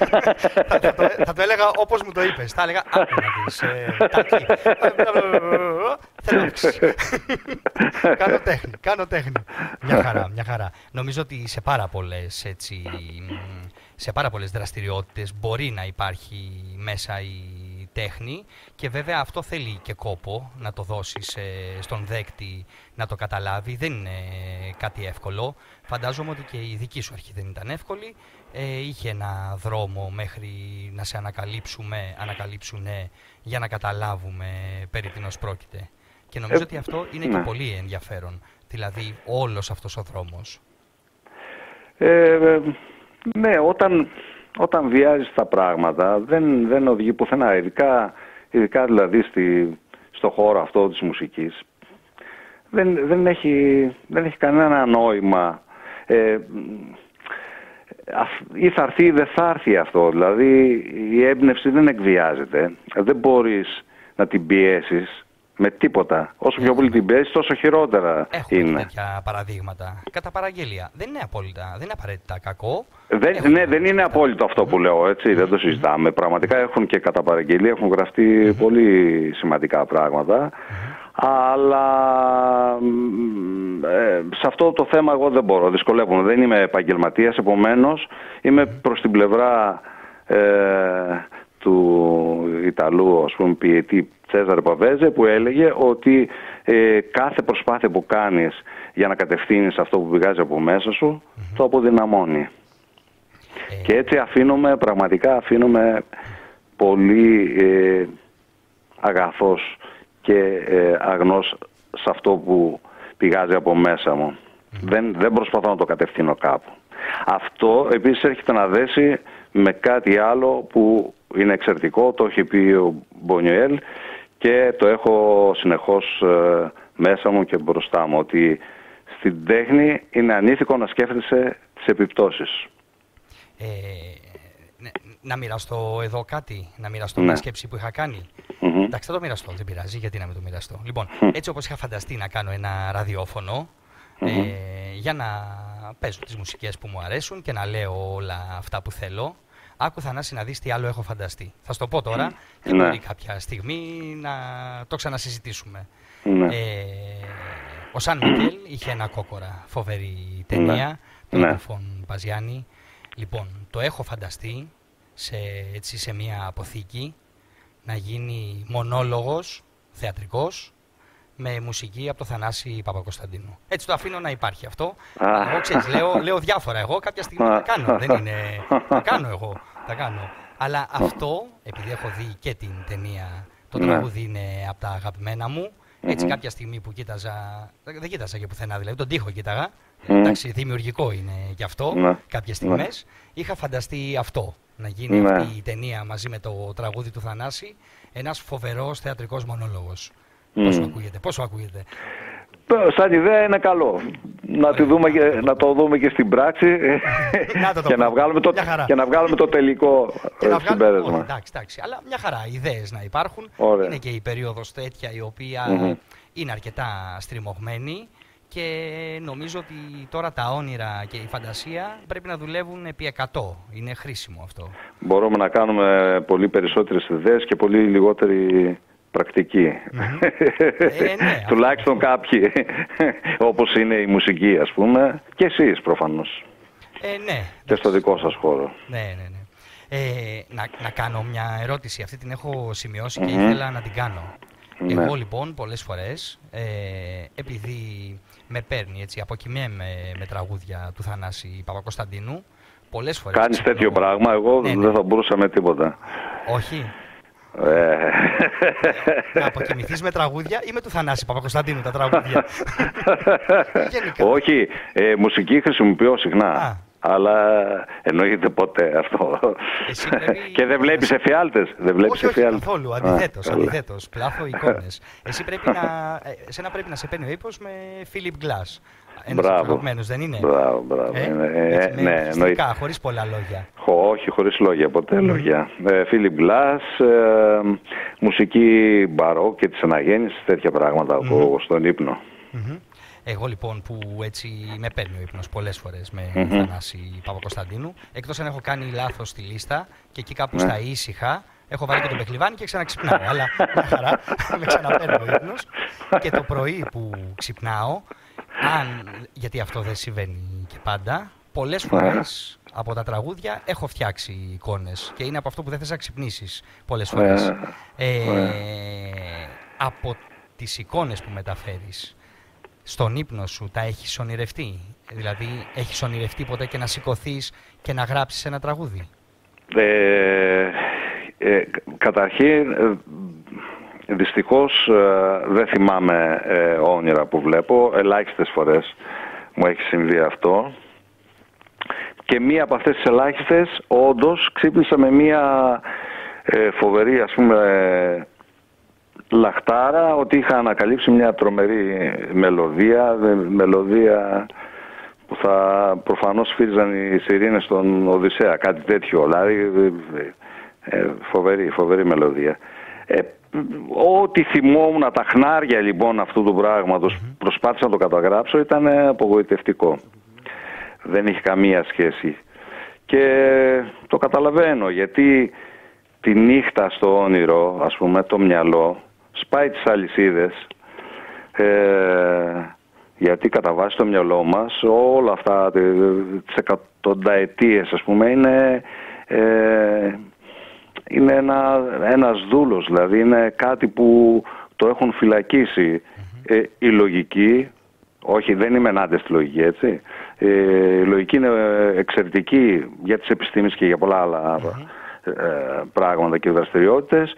θα το έλεγα όπως μου το είπες. Θα έλεγα, άκου να δεις, τάκι. Θέλω αύξηση. Κάνω τέχνη. Μια χαρά. Νομίζω ότι σε πάρα πολλές δραστηριότητες μπορεί να υπάρχει μέσα η τέχνη και βέβαια αυτό θέλει και κόπο να το δώσεις στον δέκτη να το καταλάβει. Δεν είναι κάτι εύκολο. Φαντάζομαι ότι και η δική σου αρχή δεν ήταν εύκολη. Είχε ένα δρόμο μέχρι να σε ανακαλύψουν για να καταλάβουμε περί τίνος πρόκειται. Και νομίζω ότι αυτό είναι και πολύ ενδιαφέρον. Δηλαδή όλος αυτός ο δρόμος. Ναι, όταν βιάζεις τα πράγματα δεν οδηγεί πουθενά, ειδικά δηλαδή στο χώρο αυτό της μουσικής. Δεν έχει κανένα νόημα. Ή θα έρθει ή δεν θα έρθει αυτό. Δηλαδή η έμπνευση δεν εκβιάζεται. Δεν μπορείς να την πιέσεις. με τίποτα. Όσο πιο πολύ την παίζει, τόσο χειρότερα έχουμε είναι. Έχουμε τέτοια παραδείγματα. Κατά παραγγελία. Δεν είναι απόλυτα. Δεν είναι απαραίτητα κακό. Δεν είναι απόλυτο αυτό που λέω, έτσι. Δεν το συζητάμε. Πραγματικά έχουν και κατά παραγγελία έχουν γραφτεί πολύ σημαντικά πράγματα. Αλλά σε αυτό το θέμα εγώ δεν μπορώ. Δυσκολεύομαι. Δεν είμαι επαγγελματίας. Επομένως, είμαι προς την πλευρά του Ιταλού, ας πούμε, ποιητή Τσέζαρε Παβέζε, που έλεγε ότι κάθε προσπάθεια που κάνεις για να κατευθύνεις αυτό που πηγάζει από μέσα σου, το αποδυναμώνει. Και έτσι πραγματικά αφήνομαι πολύ αγαθός και αγνός σε αυτό που πηγάζει από μέσα μου. Δεν προσπαθώ να το κατευθύνω κάπου. Αυτό επίσης έρχεται να δέσει με κάτι άλλο που είναι εξαιρετικό, το έχει πει ο Μπονιουέλ και το έχω συνεχώς μέσα μου και μπροστά μου, ότι στην τέχνη είναι ανήθικο να σκέφτεσαι τις επιπτώσεις. Να μοιραστώ εδώ κάτι, μια σκέψη που είχα κάνει. Εντάξει, θα το μοιραστώ, δεν πειράζει, γιατί να μην το μοιραστώ. Λοιπόν, έτσι όπως είχα φανταστεί να κάνω ένα ραδιόφωνο, για να παίζω τις μουσικές που μου αρέσουν και να λέω όλα αυτά που θέλω. Άκου, Θανάση, να δεις τι άλλο έχω φανταστεί. Θα σου το πω τώρα και μπορεί κάποια στιγμή να το ξανασυζητήσουμε. Ο Σαν Μικέλ είχε ένα κόκορα, φοβερή ταινία, του Φων Παζιάννη. Λοιπόν, το έχω φανταστεί σε μια αποθήκη να γίνει μονόλογος θεατρικός με μουσική από το Θανάση Παπακωνσταντίνου. Έτσι το αφήνω να υπάρχει αυτό. Εγώ ξέρεις, λέω διάφορα εγώ, κάποια στιγμή τα κάνω. Δεν είναι... τα κάνω εγώ, τα κάνω. Αλλά αυτό, επειδή έχω δει και την ταινία, το τραγούδι είναι από τα αγαπημένα μου, έτσι κάποια στιγμή που κοίταζα, δεν κοίταζα και πουθενά, δηλαδή τον τοίχο κοίταγα, εντάξει, δημιουργικό είναι και αυτό, κάποιες στιγμές, είχα φανταστεί αυτό, να γίνει αυτή η ταινία μαζί με το τραγούδι του Θανάση, ένας φοβερός θεατρικός μονόλογος. Πόσο ακούγεται. Σαν ιδέα είναι καλό. Να το δούμε και στην πράξη και να βγάλουμε το τελικό συμπέρασμα. Εντάξει, αλλά μια χαρά. Ιδέες να υπάρχουν. Ωραία. Είναι και η περίοδος τέτοια η οποία είναι αρκετά στριμωγμένη και νομίζω ότι τώρα τα όνειρα και η φαντασία πρέπει να δουλεύουν επί 100. Είναι χρήσιμο αυτό. Μπορούμε να κάνουμε πολύ περισσότερες ιδέες και πολύ λιγότερη... πρακτική. Ναι, τουλάχιστον κάποιοι, όπως είναι η μουσική, ας πούμε, και εσείς προφανώς. Ναι. Και στο δικό σας χώρο. Ναι. Να κάνω μια ερώτηση, αυτή την έχω σημειώσει και ήθελα να την κάνω. Εγώ λοιπόν πολλές φορές, επειδή με παίρνει, έτσι, αποκοιμιέμαι με τραγούδια του Θανάση Παπακωνσταντίνου, πολλές φορές... Κάνεις τέτοιο πράγμα, εγώ δεν θα μπορούσα με τίποτα. Όχι. Να αποκοιμηθείς με τραγούδια ή με του Θανάση Παπακωνσταντίνου τα τραγούδια? Όχι, μουσική χρησιμοποιώ συχνά, αλλά εννοείται ποτέ αυτό. Και δεν βλέπεις εφιάλτες? Όχι καθόλου, αντιθέτως, πλάθω εικόνες. Εσύ πρέπει να... Εσένα πρέπει να σε παίρνει ο ύπος με Φίλιπ Γκλας. Ένας δεν είναι? Μπράβο. Ναι, εννοείται. Χωρίς πολλά λόγια. Όχι, χωρίς λόγια, ποτέ λόγια. Φίλιπ Γκλας, μουσική μπαρό και της αναγέννησης, τέτοια πράγματα στον ύπνο. Εγώ λοιπόν που έτσι με παίρνει ο ύπνος πολλές φορές με Θανάση Παπακωνσταντίνου, εκτός αν έχω κάνει λάθος στη λίστα και εκεί κάπου στα ήσυχα, έχω βάλει και το μπεχλιβάνι και ξαναξυπνάω, αλλά μια χαρά, με ξαναπαίρνει ο ύπνος και το πρωί που ξυπνάω, γιατί αυτό δεν συμβαίνει και πάντα, πολλές φορές από τα τραγούδια έχω φτιάξει εικόνες και είναι από αυτό που δεν θες να ξυπνήσεις πολλές φορές. Από τις εικόνες που μεταφέρεις στον ύπνο σου, τα έχεις ονειρευτεί? Δηλαδή, έχεις ονειρευτεί ποτέ και να σηκωθείς και να γράψεις ένα τραγούδι? Καταρχήν, δυστυχώς δεν θυμάμαι όνειρα που βλέπω. Ελάχιστες φορές μου έχει συμβεί αυτό. Και μία από αυτές τις ελάχιστες, όντως, ξύπνησα με μία φοβερή, ας πούμε, λαχτάρα, ότι είχα ανακαλύψει μια τρομερή μελωδία που θα προφανώς σφύριζαν οι σιρήνες στον Οδυσσέα, κάτι τέτοιο, δηλαδή φοβερή μελωδία. Ό,τι θυμόμουν, τα χνάρια λοιπόν αυτού του πράγματος, προσπάθησα να το καταγράψω, ήταν απογοητευτικό. Δεν είχε καμία σχέση. Και το καταλαβαίνω, γιατί τη νύχτα στο όνειρο, ας πούμε, το μυαλό σπάει τις αλυσίδες, γιατί κατά βάση το μυαλό μας όλα αυτά τις εκατονταετίες, ας πούμε, είναι... είναι ένας δούλος, δηλαδή είναι κάτι που το έχουν φυλακίσει. Η λογική, όχι, δεν είμαι ενάντια στη λογική, έτσι. Η λογική είναι εξαιρετική για τις επιστήμες και για πολλά άλλα πράγματα και δραστηριότητες.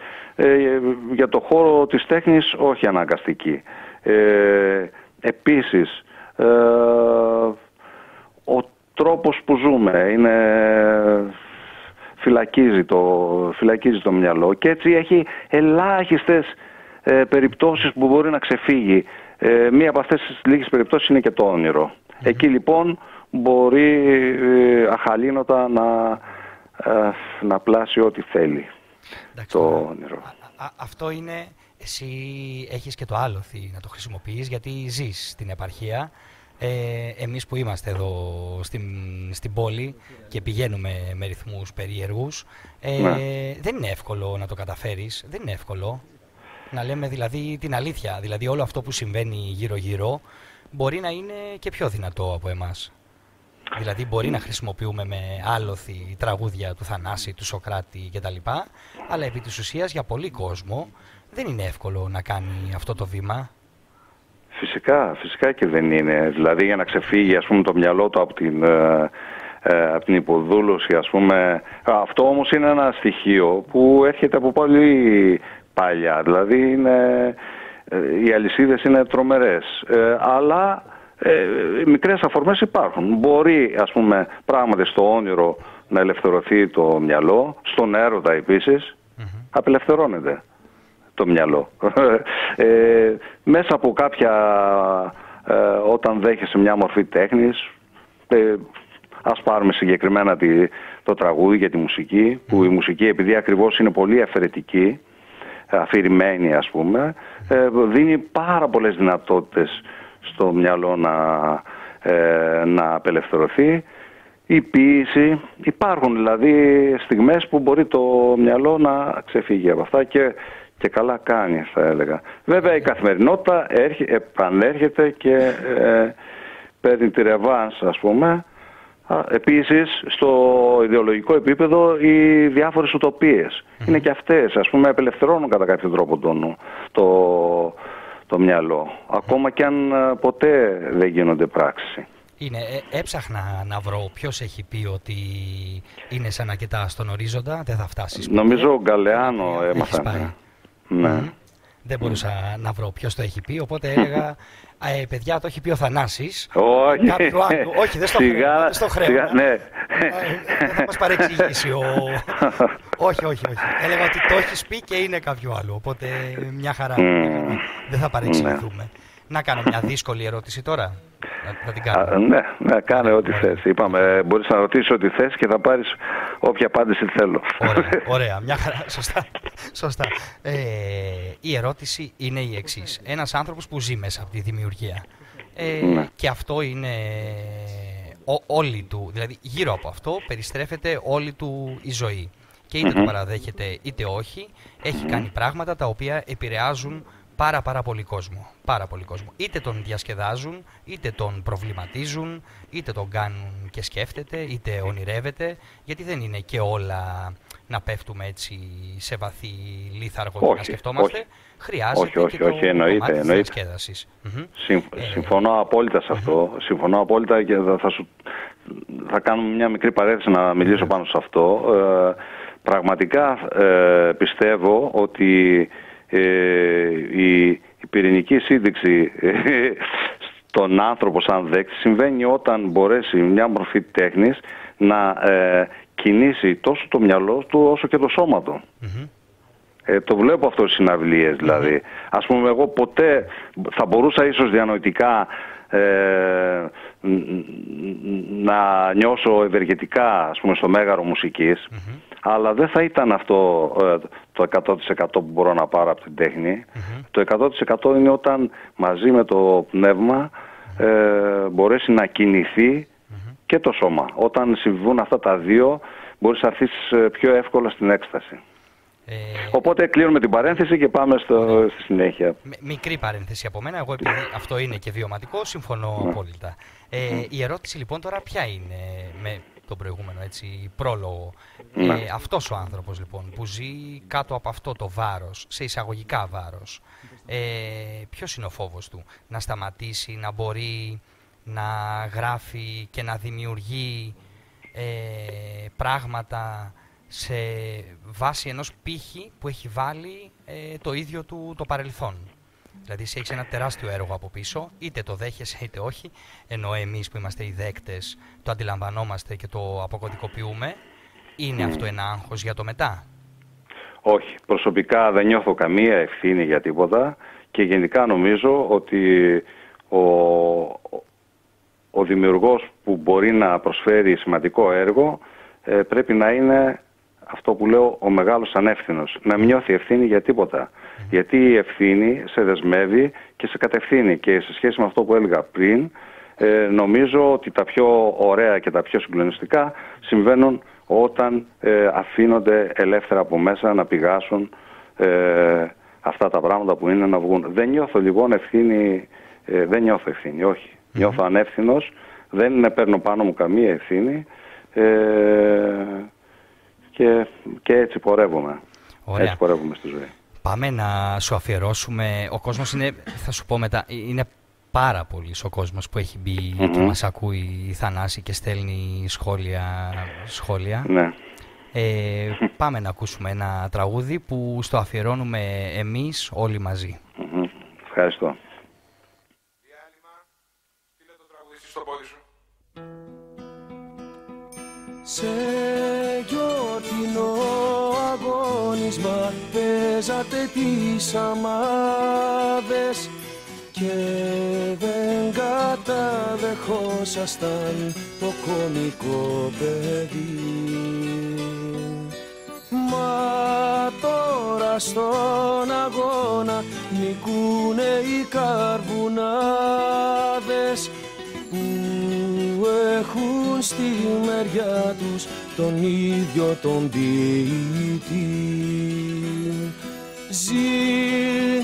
Για το χώρο της τέχνης, όχι αναγκαστική. Επίσης, ο τρόπος που ζούμε είναι... Φυλακίζει το μυαλό και έτσι έχει ελάχιστες περιπτώσεις που μπορεί να ξεφύγει. Μία από αυτές τις λίγες περιπτώσεις είναι και το όνειρο. Εκεί λοιπόν μπορεί αχαλήνοτα να πλάσει ό,τι θέλει. Εντάξει, το όνειρο. Αυτό είναι, εσύ έχεις και το άλοθη να το χρησιμοποιείς, γιατί ζεις στην επαρχία. Εμείς που είμαστε εδώ στην πόλη και πηγαίνουμε με ρυθμούς περίεργους, δεν είναι εύκολο να το καταφέρεις, δεν είναι εύκολο να λέμε δηλαδή την αλήθεια. Δηλαδή όλο αυτό που συμβαίνει γύρω-γύρω μπορεί να είναι και πιο δυνατό από εμάς. Δηλαδή μπορεί να χρησιμοποιούμε με άλοθη τραγούδια του Θανάση, του Σωκράτη κτλ. Αλλά επί της ουσίας για πολύ κόσμο δεν είναι εύκολο να κάνει αυτό το βήμα. Φυσικά και δεν είναι. Δηλαδή για να ξεφύγει, ας πούμε, το μυαλό του από την υποδούλωση, ας πούμε. Αυτό όμως είναι ένα στοιχείο που έρχεται από πολύ παλιά. Δηλαδή οι αλυσίδες είναι τρομερές. Αλλά μικρές αφορμές υπάρχουν. Μπορεί, ας πούμε, πράγματι στο όνειρο να ελευθερωθεί το μυαλό. Στον έρωτα επίσης απελευθερώνεται το μυαλό. Μέσα από κάποια, όταν δέχεσαι μια μορφή τέχνης, ας πάρουμε συγκεκριμένα το τραγούδι και τη μουσική, που η μουσική, επειδή ακριβώς είναι πολύ αφαιρετική, αφηρημένη, ας πούμε, δίνει πάρα πολλές δυνατότητες στο μυαλό να απελευθερωθεί. Η ποιήση, υπάρχουν δηλαδή στιγμές που μπορεί το μυαλό να ξεφύγει από αυτά και καλά κάνει, θα έλεγα. Βέβαια η καθημερινότητα επανέρχεται και παίρνει τη ρεβάνς, ας πούμε. Επίσης στο ιδεολογικό επίπεδο οι διάφορες ουτοπίες. Είναι και αυτές, ας πούμε, απελευθερώνουν κατά κάποιο τρόπο το μυαλό. Ακόμα και αν ποτέ δεν γίνονται πράξη. Έψαχνα να βρω ποιος έχει πει ότι είναι σαν να κοιτάς στον ορίζοντα, δεν θα φτάσεις. Νομίζω ο Γκαλεάνο έμαθα. Ναι. Δεν μπορούσα να βρω ποιος το έχει πει, οπότε έλεγα παιδιά, το έχει πει ο Θανάσης. Όχι, όχι, δεν στο χρέω. Δεν θα μας παρεξηγήσει ο... όχι. Έλεγα ότι το έχεις πει και είναι κάποιο άλλο, οπότε μια χαρά. Δεν θα παρεξηγηθούμε. Να κάνω μια δύσκολη ερώτηση τώρα. Να την κάνω. Ναι, κάνε ό,τι θες. Είπαμε, μπορείς να ρωτήσεις ό,τι θες και θα πάρεις όποια απάντηση θέλω. Ωραία, μια χαρά. Σωστά. Η ερώτηση είναι η εξής. Ένας άνθρωπος που ζει μέσα από τη δημιουργία. Και αυτό είναι όλη του, δηλαδή γύρω από αυτό περιστρέφεται όλη του η ζωή. Και είτε το παραδέχεται είτε όχι, έχει κάνει πράγματα τα οποία επηρεάζουν πάρα πολύ κόσμο. Είτε τον διασκεδάζουν, είτε τον προβληματίζουν, είτε τον κάνουν και σκέφτεται, είτε ονειρεύεται, γιατί δεν είναι και όλα να πέφτουμε έτσι σε βαθύ λίθαργο και να σκεφτόμαστε. Χρειάζεται κομμάτι της διασκέδασης. Συμφωνώ απόλυτα σε αυτό. Συμφωνώ απόλυτα και θα κάνουμε μια μικρή παρένθεση να μιλήσω πάνω σε αυτό. Πραγματικά πιστεύω ότι η πυρηνική σύνδεξη στον άνθρωπο σαν δέκτη συμβαίνει όταν μπορέσει μια μορφή τέχνης να κινήσει τόσο το μυαλό του όσο και το σώμα του. Το βλέπω αυτό στις συναυλίες δηλαδή. Ας πούμε, εγώ ποτέ θα μπορούσα ίσως διανοητικά να νιώσω ευεργετικά, ας πούμε, στο μέγαρο μουσικής, αλλά δεν θα ήταν αυτό το 100% που μπορώ να πάρω από την τέχνη. Το 100% είναι όταν μαζί με το πνεύμα μπορέσει να κινηθεί και το σώμα. Όταν συμβούν αυτά τα δύο, μπορείς να αφήσεις πιο εύκολα στην έκσταση. Οπότε κλείνουμε την παρένθεση και πάμε στη συνέχεια. Μικρή παρένθεση από μένα, εγώ επειδή αυτό είναι και βιωματικό, συμφωνώ απόλυτα. Η ερώτηση λοιπόν τώρα ποια είναι, με τον προηγούμενο έτσι, πρόλογο. Αυτός ο άνθρωπος λοιπόν που ζει κάτω από αυτό το βάρος, σε εισαγωγικά βάρος, ποιος είναι ο φόβος του? Να σταματήσει, να μπορεί να γράφει και να δημιουργεί πράγματα σε βάση ενός πύχη που έχει βάλει το ίδιο του το παρελθόν. Δηλαδή, εσύ έχεις ένα τεράστιο έργο από πίσω, είτε το δέχεσαι είτε όχι, ενώ εμείς που είμαστε οι δέκτες το αντιλαμβανόμαστε και το αποκωδικοποιούμε. Είναι αυτό ένα άγχος για το μετά? Όχι. Προσωπικά δεν νιώθω καμία ευθύνη για τίποτα και γενικά νομίζω ότι ο δημιουργός που μπορεί να προσφέρει σημαντικό έργο πρέπει να είναι αυτό που λέω ο μεγάλος ανεύθυνος. Να μην νιώθει ευθύνη για τίποτα. Γιατί η ευθύνη σε δεσμεύει και σε κατευθύνει. Και σε σχέση με αυτό που έλεγα πριν, νομίζω ότι τα πιο ωραία και τα πιο συγκλονιστικά συμβαίνουν όταν αφήνονται ελεύθερα από μέσα να πηγάσουν αυτά τα πράγματα που είναι να βγουν. Δεν νιώθω λοιπόν ευθύνη, όχι. Νιώθω ανεύθυνος, δεν παίρνω πάνω μου καμία ευθύνη και έτσι πορεύομαι. Ωραία. Έτσι πορεύομαι στη ζωή. Πάμε να σου αφιερώσουμε. Ο κόσμος είναι, θα σου πω μετά, είναι πάρα πολύς ο κόσμος που έχει μπει και μας ακούει η Θανάση και στέλνει σχόλια. Ναι. Πάμε να ακούσουμε ένα τραγούδι που στο αφιερώνουμε εμείς όλοι μαζί. Ευχαριστώ. Σε γιορτινό αγώνισμα παίζατε τις αμάδες και δεν καταδεχόσασταν το κομικό παιδί. Μα τώρα στον αγώνα νικούνε οι καρβουνάδες που έχουν στη μεριά τους τον ίδιο τον ποιητή. Ζει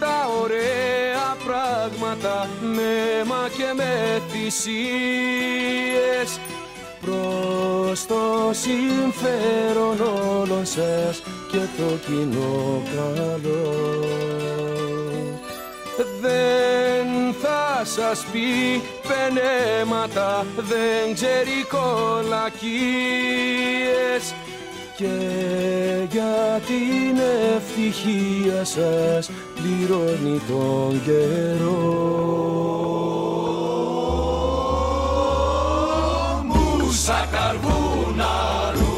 τα ωραία πράγματα με μα και με θυσίες προς το συμφέρον όλων σας και το κοινό καλό. Δεν θα σας πει πενέματα, δεν ξέρει κολακίες και για την ευτυχία σας πληρώνει τον καιρό. Μούσα καρβούναρου,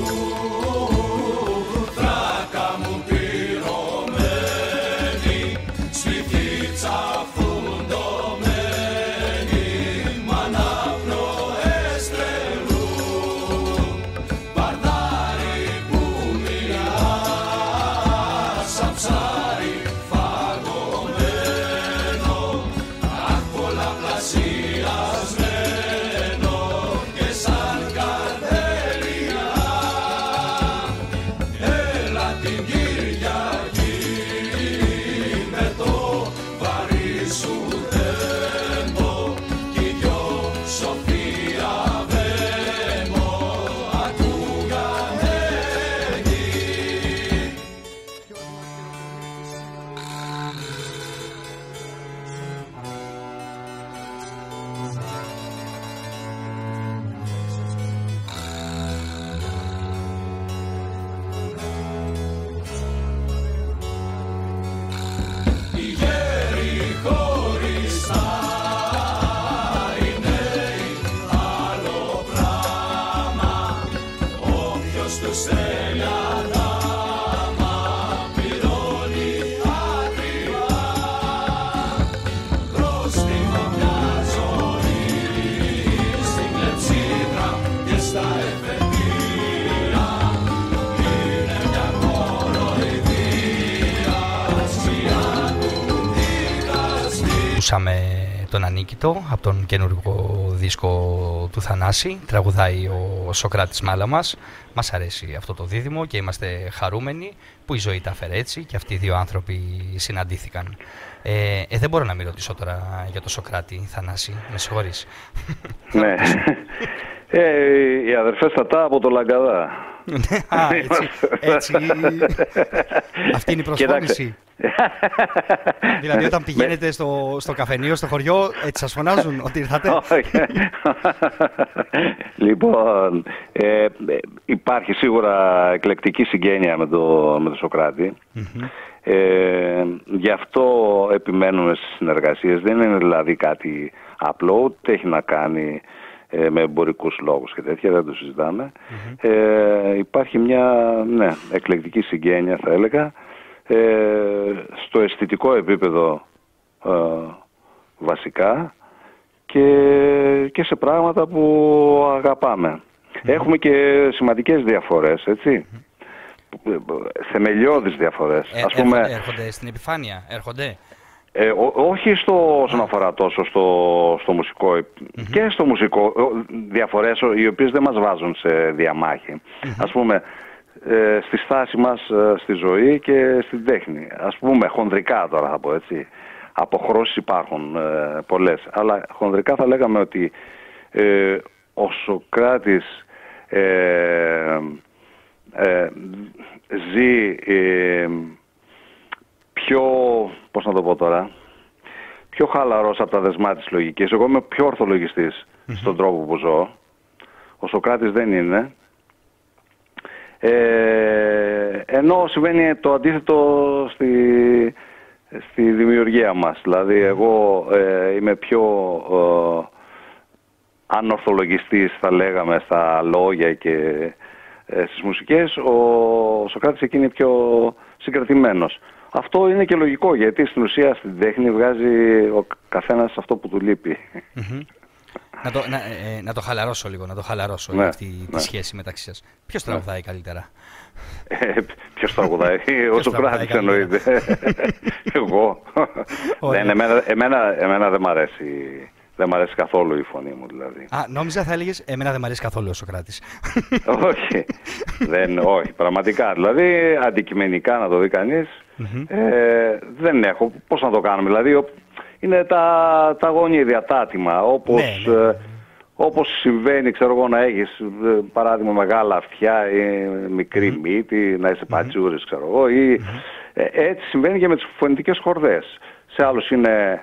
στα εφετήρα. Ακούσαμε τον Ανίκητο από τον καινούργιο δίσκο του Θανάση. Τραγουδάει ο Σωκράτης Μάλαμας. Μας αρέσει αυτό το δίδυμο και είμαστε χαρούμενοι που η ζωή τα έφερε έτσι και αυτοί οι δύο άνθρωποι συναντήθηκαν. Δεν μπορώ να μην ρωτήσω τώρα για τον Σωκράτη, Θανάση, με συγχωρείς. Ναι. Οι αδερφέστατα από το Λαγκαδά. Έτσι. Αυτή είναι η προσφώνηση. Δηλαδή όταν πηγαίνετε στο καφενείο, στο χωριό, έτσι σας φωνάζουν ότι ήρθατε? Λοιπόν, υπάρχει σίγουρα εκλεκτική συγγένεια με τον Σωκράτη. Γι' αυτό επιμένουμε στις συνεργασίες. Δεν είναι δηλαδή κάτι απλό, ούτε έχει να κάνει με εμπορικούς λόγους και τέτοια, δεν το συζητάμε. Υπάρχει μια εκλεκτική συγγένεια, θα έλεγα. Στο αισθητικό επίπεδο βασικά και σε πράγματα που αγαπάμε. Έχουμε και σημαντικές διαφορές, έτσι. Θεμελιώδεις διαφορές. Ας πούμε, έρχονται στην επιφάνεια, έρχονται. Όχι όσον αφορά τόσο στο μουσικό και στο μουσικό διαφορές οι οποίες δεν μας βάζουν σε διαμάχη. Ας πούμε στη στάση μας στη ζωή και στην τέχνη. Ας πούμε χονδρικά τώρα θα πω έτσι. Αποχρώσεις υπάρχουν πολλές. Αλλά χονδρικά θα λέγαμε ότι ο Σωκράτης ζει πιο, πώς να το πω τώρα, πιο χαλαρός από τα δεσμά της λογικής. Εγώ είμαι πιο ορθολογιστής στον τρόπο που ζω. Ο Σωκράτης δεν είναι. Ενώ συμβαίνει το αντίθετο στη δημιουργία μας. Δηλαδή εγώ είμαι πιο ανορθολογιστής, θα λέγαμε, στα λόγια και στις μουσικές. Ο Σωκράτης εκεί είναι πιο συγκρατημένος. Αυτό είναι και λογικό, γιατί στην ουσία στην τέχνη βγάζει ο καθένας αυτό που του λείπει. Να το χαλαρώσω λίγο, ναι, αυτή τη σχέση μεταξύ σας. Ποιος τραγουδάει καλύτερα? Ποιος τραγουδάει? Ο Σωκράτης εννοείται. Εγώ. Εμένα δεν μ' αρέσει. Δεν μ' αρέσει καθόλου η φωνή μου, δηλαδή. Α, νόμιζα θα έλεγες, εμένα δεν μ' αρέσει καθόλου ο Σωκράτης. Όχι. Όχι, πραγματικά. Δηλαδή, αντικειμενικά να το δει κανείς, δεν έχω. Πώς να το κάνουμε, δηλαδή, είναι τα γονίδια, τα άτιμα. Όπως συμβαίνει, ξέρω εγώ, να έχεις, παράδειγμα, μεγάλα αυτιά ή μικρή μύτη, να είσαι πατσούρης, ξέρω εγώ. Έτσι συμβαίνει και με τις φωνητικές χορδές. Σε άλλους είναι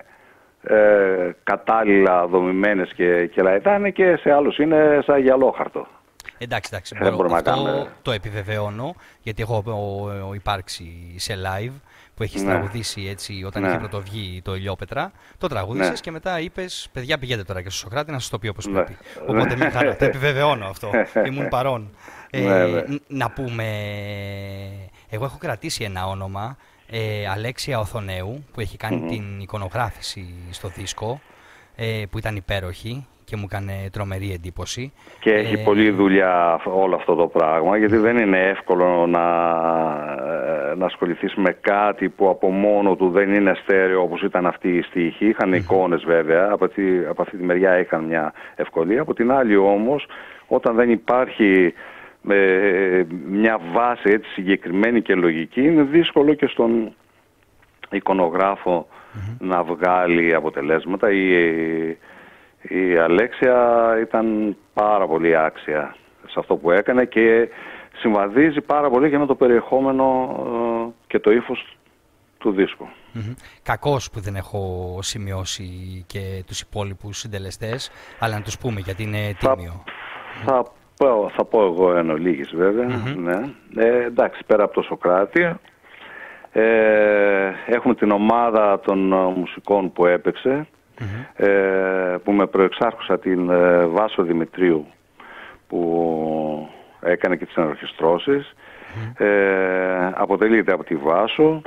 κατάλληλα δομημένες και λαϊτάνε και σε άλλους είναι σαν γυαλόχαρτο. Εντάξει, το επιβεβαιώνω, γιατί έχω υπάρξει σε live που έχεις τραγουδήσει έτσι όταν είχε πρωτοβγεί το Ηλιόπετρα. Το τραγούδισες και μετά είπες, παιδιά πηγαίνετε τώρα και στο Σωκράτη να σας το πει όπως πρέπει. Οπότε μην χαρά, το επιβεβαιώνω αυτό, ήμουν παρόν. Να πούμε, εγώ έχω κρατήσει ένα όνομα, Αλέξια Οθωνέου, που έχει κάνει την εικονογράφηση στο δίσκο, που ήταν υπέροχη και μου έκανε τρομερή εντύπωση. Και έχει πολλή δουλειά όλο αυτό το πράγμα, γιατί δεν είναι εύκολο να ασχοληθείς με κάτι που από μόνο του δεν είναι στέρεο όπως ήταν αυτή η στίχη. Είχαν εικόνες βέβαια, από αυτή τη μεριά είχαν μια ευκολία. Από την άλλη όμως, όταν δεν υπάρχει μια βάση έτσι συγκεκριμένη και λογική, είναι δύσκολο και στον εικονογράφο να βγάλει αποτελέσματα. Η Αλέξια ήταν πάρα πολύ άξια σε αυτό που έκανε και συμβαδίζει πάρα πολύ και με το περιεχόμενο και το ύφος του δίσκου. Κακός που δεν έχω σημειώσει και τους υπόλοιπους συντελεστές, αλλά να τους πούμε γιατί είναι τίμιο. Θα πω εγώ εν ολίγης βέβαια. Εντάξει, πέρα από το Σωκράτη έχουμε την ομάδα των μουσικών που έπαιξε, που με προεξάρχουσα την Βάσο Δημητρίου, που έκανε και τις ενορχιστρώσεις. Αποτελείται από τη Βάσο,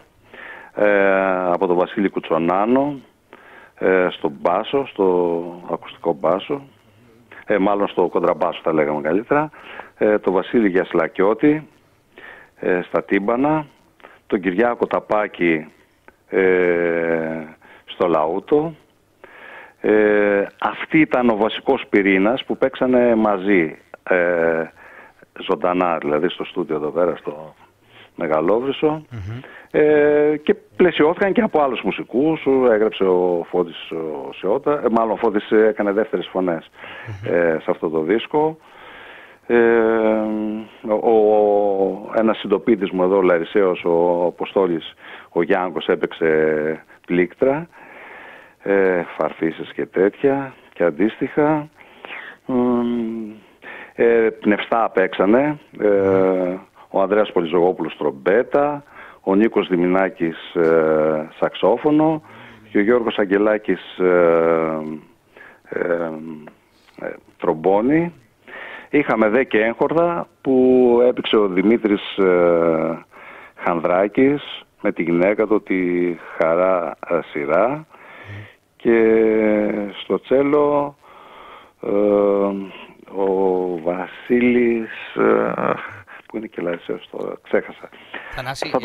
από τον Βασίλη Κουτσονάνο στον μπάσο, στο ακουστικό μπάσο, μάλλον στο κοντραμπάσο θα λέγαμε καλύτερα, τον Βασίλη Γειασλακιώτη στα τύμπανα, τον Κυριάκο Ταπάκη στο λαούτο, Αυτή ήταν ο βασικός πυρήνας που παίξανε μαζί ζωντανά, δηλαδή στο στούντιο εδώ πέρα στο Μεγαλόβρισσο. Και πλαισιώθηκαν και από άλλους μουσικούς. Έγραψε ο Φώτης Σιώτα, μάλλον ο Φώτης έκανε δεύτερες φωνές σε αυτό το δίσκο. Ένας συντοπίτης μου εδώ, Λαρισαίος, ο Ποστόλης, ο Γιάνγκος, έπαιξε πλήκτρα, φαρφίσες και τέτοια και αντίστοιχα. Πνευστά παίξανε, ο Ανδρέας Πολυζογόπουλος τρομπέτα, ο Νίκος Δημηνάκης σαξόφωνο και ο Γιώργος Αγγελάκης τρομπόνι. Είχαμε δε και έγχορδα που έπαιξε ο Δημήτρης Χανδράκης με τη γυναίκα του, τη Χαρά Σειρά, και στο τσέλο ο Βασίλης που είναι και Λαρισαίος, το ξέχασα. Θανάση, θα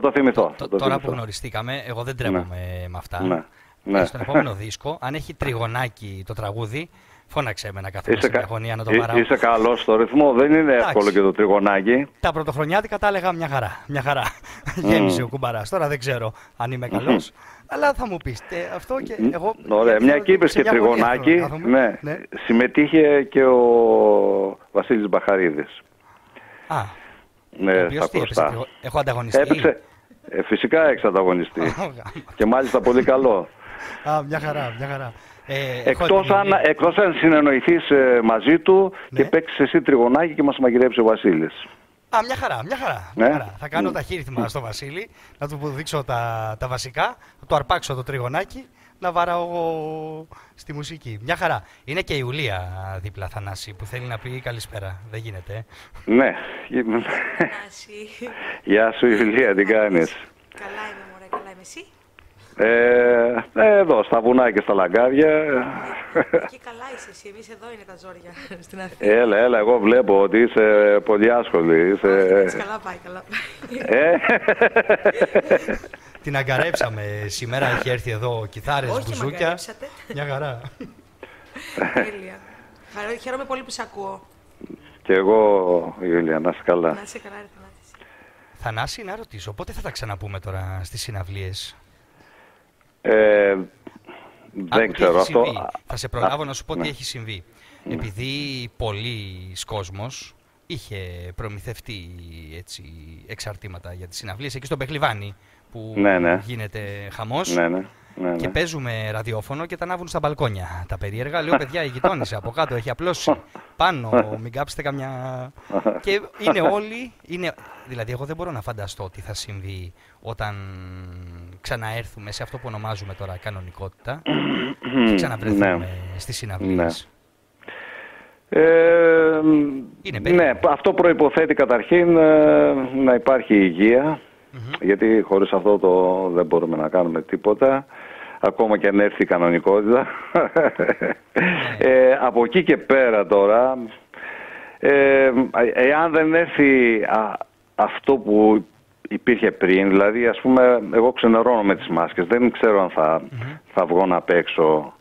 το θυμηθώ, Τώρα που γνωριστήκαμε, εγώ δεν τρέπομαι με αυτά. Στον επόμενο δίσκο, αν έχει τριγωνάκι το τραγούδι, φώναξε με να καθόμαστε στην αγωνία να το παράγω. Είσαι καλός στο ρυθμό, δεν είναι εύκολο και το τριγωνάκι. Τα πρωτοχρονιάτικα τα έλεγα μια χαρά. Γέμισε ο κουμπαράς. Τώρα δεν ξέρω αν είμαι καλός, αλλά θα μου πείτε αυτό και εγώ. Ωραία, μια και είπες και τριγωνάκι. Ναι. Συμμετείχε και ο Βασίλης Μπαχαρίδης. Α, ναι, στα μπροστά. Έχω ανταγωνιστεί. Έπαιξε, φυσικά έχεις ανταγωνιστεί. Και μάλιστα πολύ καλό. Α, μια χαρά, μια χαρά. Εκτός αν συνεννοηθείς μαζί του και παίξεις εσύ τριγωνάκι και μας μαγειρέψει ο Βασίλης. Α, μια χαρά, μια χαρά. Θα κάνω ταχύρυθμα στο Βασίλη, να του δείξω τα βασικά, να του αρπάξω το τριγωνάκι, να βαράω στη μουσική. Μια χαρά. Είναι και η Ιουλία δίπλα, Θανάση, που θέλει να πει καλησπέρα. Δεν γίνεται. Ναι. Γεια σου Ιουλία, τι κάνεις? Καλά είμαι μωρέ, καλά είμαι εσύ? Εδώ, στα βουνά και στα λαγκάδια. Εκεί καλά είσαι εσύ, εμείς εδώ είναι τα ζόρια στην Αθήνα. Έλα, εγώ βλέπω ότι είσαι πολύ άσχολη. Καλά πάει, καλά πάει. Την αγκαρέψαμε σήμερα, έχει έρθει εδώ κιθάρες, μπουζούκια. Μια χαρά. Τέλεια. Χαίρομαι πολύ που σε ακούω. Και εγώ, Γιούλια, να είσαι καλά. Να είσαι καλά, ρε Θανάση. Θανάση, να ρωτήσω, πότε θα τα ξαναπούμε τώρα στις συναυλίες? Δεν ξέρω αυτό. Θα σε προλάβω να σου πω τι έχει συμβεί. Επειδή πολλοί κόσμος είχε προμηθευτεί έτσι, εξαρτήματα για τις συναυλίες εκεί στο Μπεχλιβάνι που γίνεται χαμός και παίζουμε ραδιόφωνο και τα ανάβουν στα μπαλκόνια τα περίεργα. Λέω, παιδιά, η γειτόνισσα από κάτω έχει απλώσει, πάνω μην κάψετε καμιά. Και είναι όλοι, δηλαδή εγώ δεν μπορώ να φανταστώ τι θα συμβεί όταν ξαναέρθουμε σε αυτό που ονομάζουμε τώρα κανονικότητα και ξαναβρεθούμε στις συναυλίες. Ναι, αυτό προϋποθέτει καταρχήν να υπάρχει υγεία, γιατί χωρίς αυτό το δεν μπορούμε να κάνουμε τίποτα, ακόμα και αν έρθει η κανονικότητα. Από εκεί και πέρα τώρα, εάν δεν έρθει αυτό που υπήρχε πριν, δηλαδή ας πούμε εγώ ξενερώνω με τις μάσκες, δεν ξέρω αν θα βγω να παίξω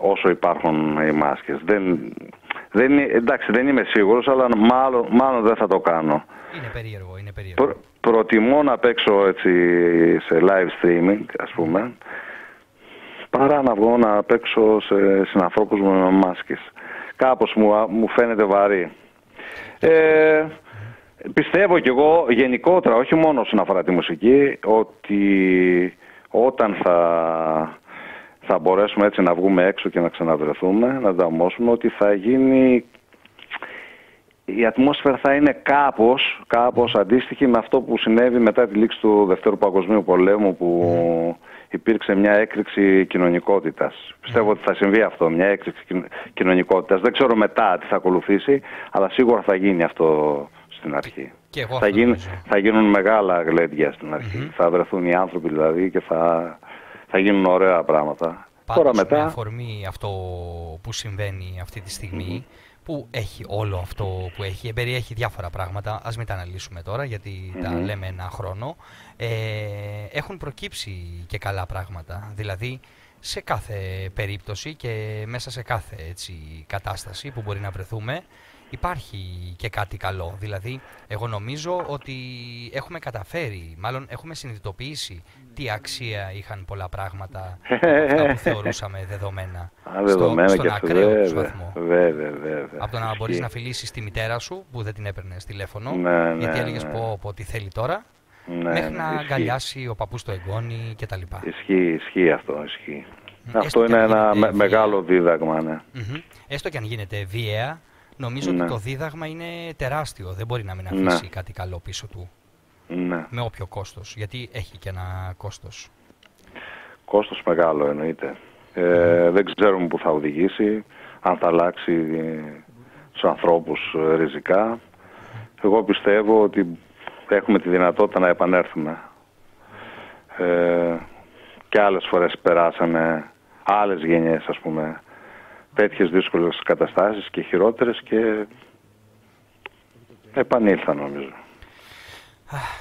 όσο υπάρχουν οι μάσκες. Εντάξει, δεν είμαι σίγουρος, αλλά μάλλον δεν θα το κάνω. Είναι περίεργο, είναι περίεργο. Προτιμώ να παίξω έτσι σε live streaming, ας πούμε, παρά να βγω να παίξω σε συνανθρώπους μου με μάσκες. Κάπως μου φαίνεται βαρύ. Πιστεύω κι εγώ γενικότερα, όχι μόνο όσον αφορά τη μουσική, ότι όταν θα μπορέσουμε έτσι να βγούμε έξω και να ξαναβρεθούμε, να ανταμώσουμε, ότι θα γίνει... Η ατμόσφαιρα θα είναι κάπως αντίστοιχη με αυτό που συνέβη μετά τη λήξη του Δευτέρου Παγκοσμίου Πολέμου, που υπήρξε μια έκρηξη κοινωνικότητας. Πιστεύω ότι θα συμβεί αυτό, μια έκρηξη κοινωνικότητας. Δεν ξέρω μετά τι θα ακολουθήσει, αλλά σίγουρα θα γίνει αυτό στην αρχή. Θα γίνουν μεγάλα γλέντια στην αρχή. Θα βρεθούν οι άνθρωποι δηλαδή και θα γίνουν ωραία πράγματα. Πάντως, τώρα μετά... με αφορμή αυτό που συμβαίνει αυτή τη στιγμή, που έχει όλο αυτό που έχει, περιέχει διάφορα πράγματα, ας μην τα αναλύσουμε τώρα γιατί τα λέμε ένα χρόνο, έχουν προκύψει και καλά πράγματα. Δηλαδή σε κάθε περίπτωση και μέσα σε κάθε έτσι, κατάσταση που μπορεί να βρεθούμε υπάρχει και κάτι καλό. Δηλαδή, εγώ νομίζω ότι έχουμε καταφέρει, μάλλον έχουμε συνειδητοποιήσει τι αξία είχαν πολλά πράγματα αυτά που θεωρούσαμε δεδομένα. Στον ακραίο του βαθμό. Από το να μπορείς να φιλήσεις τη μητέρα σου που δεν την έπαιρνες τηλέφωνο, ναι, γιατί έλεγες πω τι θέλει τώρα, ναι, μέχρι να αγκαλιάσει ο παππούς το εγγόνι κτλ. Ισχύει αυτό, ισχύει. Αυτό είναι ένα μεγάλο δίδαγμα, ναι. Έστω και αν γίνεται βία. Νομίζω ότι το δίδαγμα είναι τεράστιο. Δεν μπορεί να μην αφήσει κάτι καλό πίσω του. Ναι. Με όποιο κόστος. Γιατί έχει και ένα κόστος. Κόστος μεγάλο εννοείται. Δεν ξέρουμε που θα οδηγήσει. Αν θα αλλάξει τους ανθρώπους ριζικά. Εγώ πιστεύω ότι έχουμε τη δυνατότητα να επανέλθουμε. Και άλλες φορές περάσανε άλλες γενιές, ας πούμε, τέτοιες δύσκολες καταστάσεις και χειρότερες και επανήλθα νομίζω.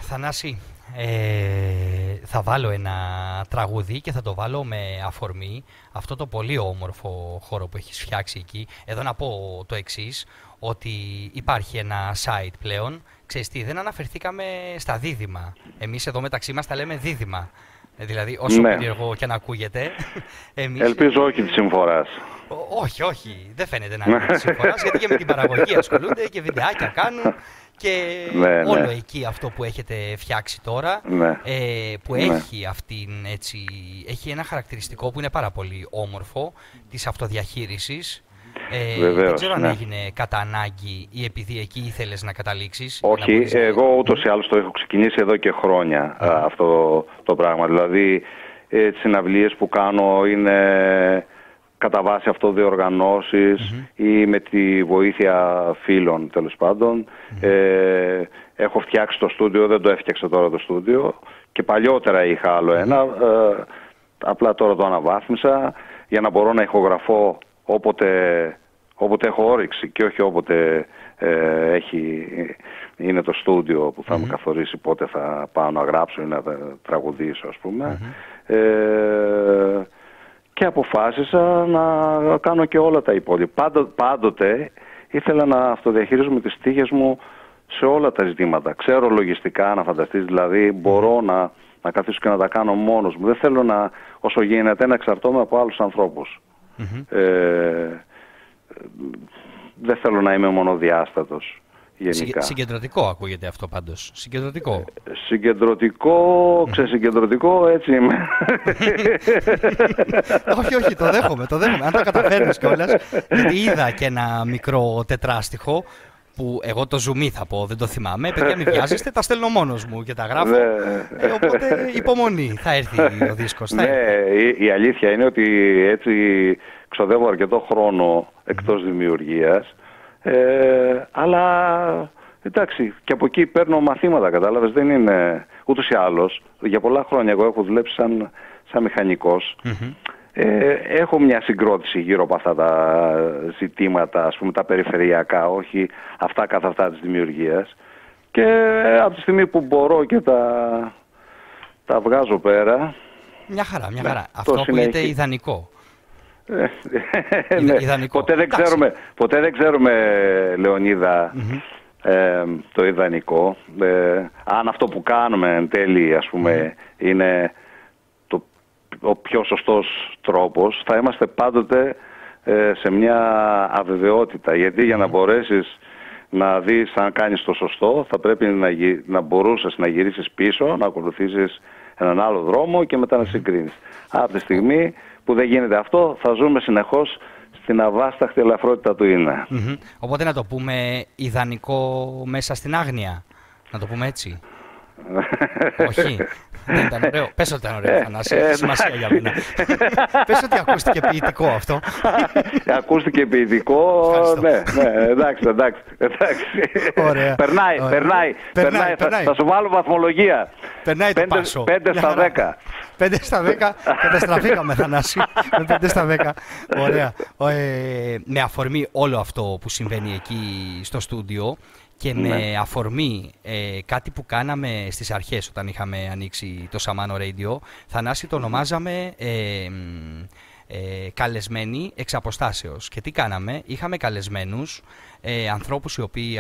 Θανάση, θα βάλω ένα τραγούδι και θα το βάλω με αφορμή αυτό το πολύ όμορφο χώρο που έχεις φτιάξει εκεί. Εδώ να πω το εξής, ότι υπάρχει ένα site πλέον. Ξέρεις τι, δεν αναφερθήκαμε στα δίδυμα. Εμείς εδώ μεταξύ μας τα λέμε δίδυμα. Δηλαδή, όσο περίεργο και αν ακούγεται, εμείς... Ελπίζω όχι τη συμφοράς. Όχι, όχι. Δεν φαίνεται να είναι τη συμφοράς, γιατί και με την παραγωγή ασχολούνται και βιντεάκια κάνουν και όλο εκεί αυτό που έχετε φτιάξει τώρα, που έχει, αυτήν, έτσι, έχει ένα χαρακτηριστικό που είναι πάρα πολύ όμορφο, της αυτοδιαχείρισης. Βεβαίως, δεν ξέρω αν έγινε κατά ανάγκη ή επειδή εκεί ήθελες να καταλήξεις. Όχι, εγώ ούτως ή άλλως το έχω ξεκινήσει εδώ και χρόνια αυτό το πράγμα. Δηλαδή, τις συναυλίες που κάνω είναι κατά βάση αυτοδιοργανώσεις ή με τη βοήθεια φίλων τέλος πάντων. Έχω φτιάξει το στούντιο, δεν το έφτιαξα τώρα το στούντιο και παλιότερα είχα άλλο ένα, απλά τώρα το αναβάθμισα για να μπορώ να ηχογραφώ όποτε έχω όρεξη και όχι όποτε είναι το στούντιο που θα με καθορίσει πότε θα πάω να γράψω ή να τραγουδήσω, ας πούμε. Και αποφάσισα να κάνω και όλα τα υπόλοιπα. Πάντοτε ήθελα να αυτοδιαχειρίζομαι τις τύχες μου σε όλα τα ζητήματα. Ξέρω λογιστικά, να φανταστείς, δηλαδή μπορώ να καθίσω και να τα κάνω μόνος μου. Δεν θέλω να, όσο γίνεται, να εξαρτώμαι από άλλους ανθρώπους. Δεν θέλω να είμαι μονοδιάστατος γενικά. Συγκεντρωτικό ακούγεται αυτό πάντως. Συγκεντρωτικό. Ξεσυγκεντρωτικό, έτσι είμαι. Όχι, όχι, το δέχομαι, το δέχομαι. Αν τα καταφέρνεις κιόλας, γιατί είδα και ένα μικρό τετράστιχο που εγώ το ζουμί θα πω, δεν το θυμάμαι. Παιδιά, μην βιάζεστε, τα στέλνω μόνος μου και τα γράφω. Οπότε υπομονή, θα έρθει ο δίσκος. Ναι, η αλήθεια είναι ότι έτσι ξοδεύω αρκετό χρόνο εκτός δημιουργίας. Αλλά εντάξει, και από εκεί παίρνω μαθήματα, κατάλαβες. Δεν είναι ούτως ή άλλως. Για πολλά χρόνια εγώ έχω δουλέψει σαν μηχανικός. Έχω μια συγκρότηση γύρω από αυτά τα ζητήματα, ας πούμε, τα περιφερειακά, όχι αυτά καθ' αυτά της δημιουργίας, και από τη στιγμή που μπορώ και τα βγάζω πέρα. Μια χαρά. Αυτό ακούγεται ιδανικό. Ιδανικό. Ποτέ δεν ξέρουμε, Λεωνίδα, το ιδανικό, αν αυτό που κάνουμε εν τέλει, ας πούμε, είναι ο πιο σωστός τρόπος. Θα είμαστε πάντοτε σε μια αβεβαιότητα, γιατί για να μπορέσεις να δεις αν κάνεις το σωστό θα πρέπει να μπορούσες να γυρίσεις πίσω, να ακολουθήσεις έναν άλλο δρόμο και μετά να συγκρίνεις. Από τη στιγμή που δεν γίνεται αυτό, θα ζούμε συνεχώς στην αβάσταχτη ελαφρότητα του είναι. Οπότε να το πούμε ιδανικό μέσα στην άγνοια, να το πούμε έτσι. Όχι, δεν ήταν ωραίο. Πες ότι ήταν ωραίο, Θανάση, έχει σημασία για μένα. Πες ότι ακούστηκε ποιητικό αυτό. Ακούστηκε ποιητικό, ναι, εντάξει. Ωραία. Περνάει, θα σου βάλω βαθμολογία. Περνάει το πάσο. 5/10. 5/10, καταστραφήκαμε, Θανάση, με 5/10. Ωραία. Με αφορμή όλο αυτό που συμβαίνει εκεί στο στούντιο, και με αφορμή κάτι που κάναμε στις αρχές όταν είχαμε ανοίξει το Samano Radio, Θανάση το ονομάζαμε καλεσμένοι εξ αποστάσεως. Και τι κάναμε, είχαμε καλεσμένους ανθρώπους οι οποίοι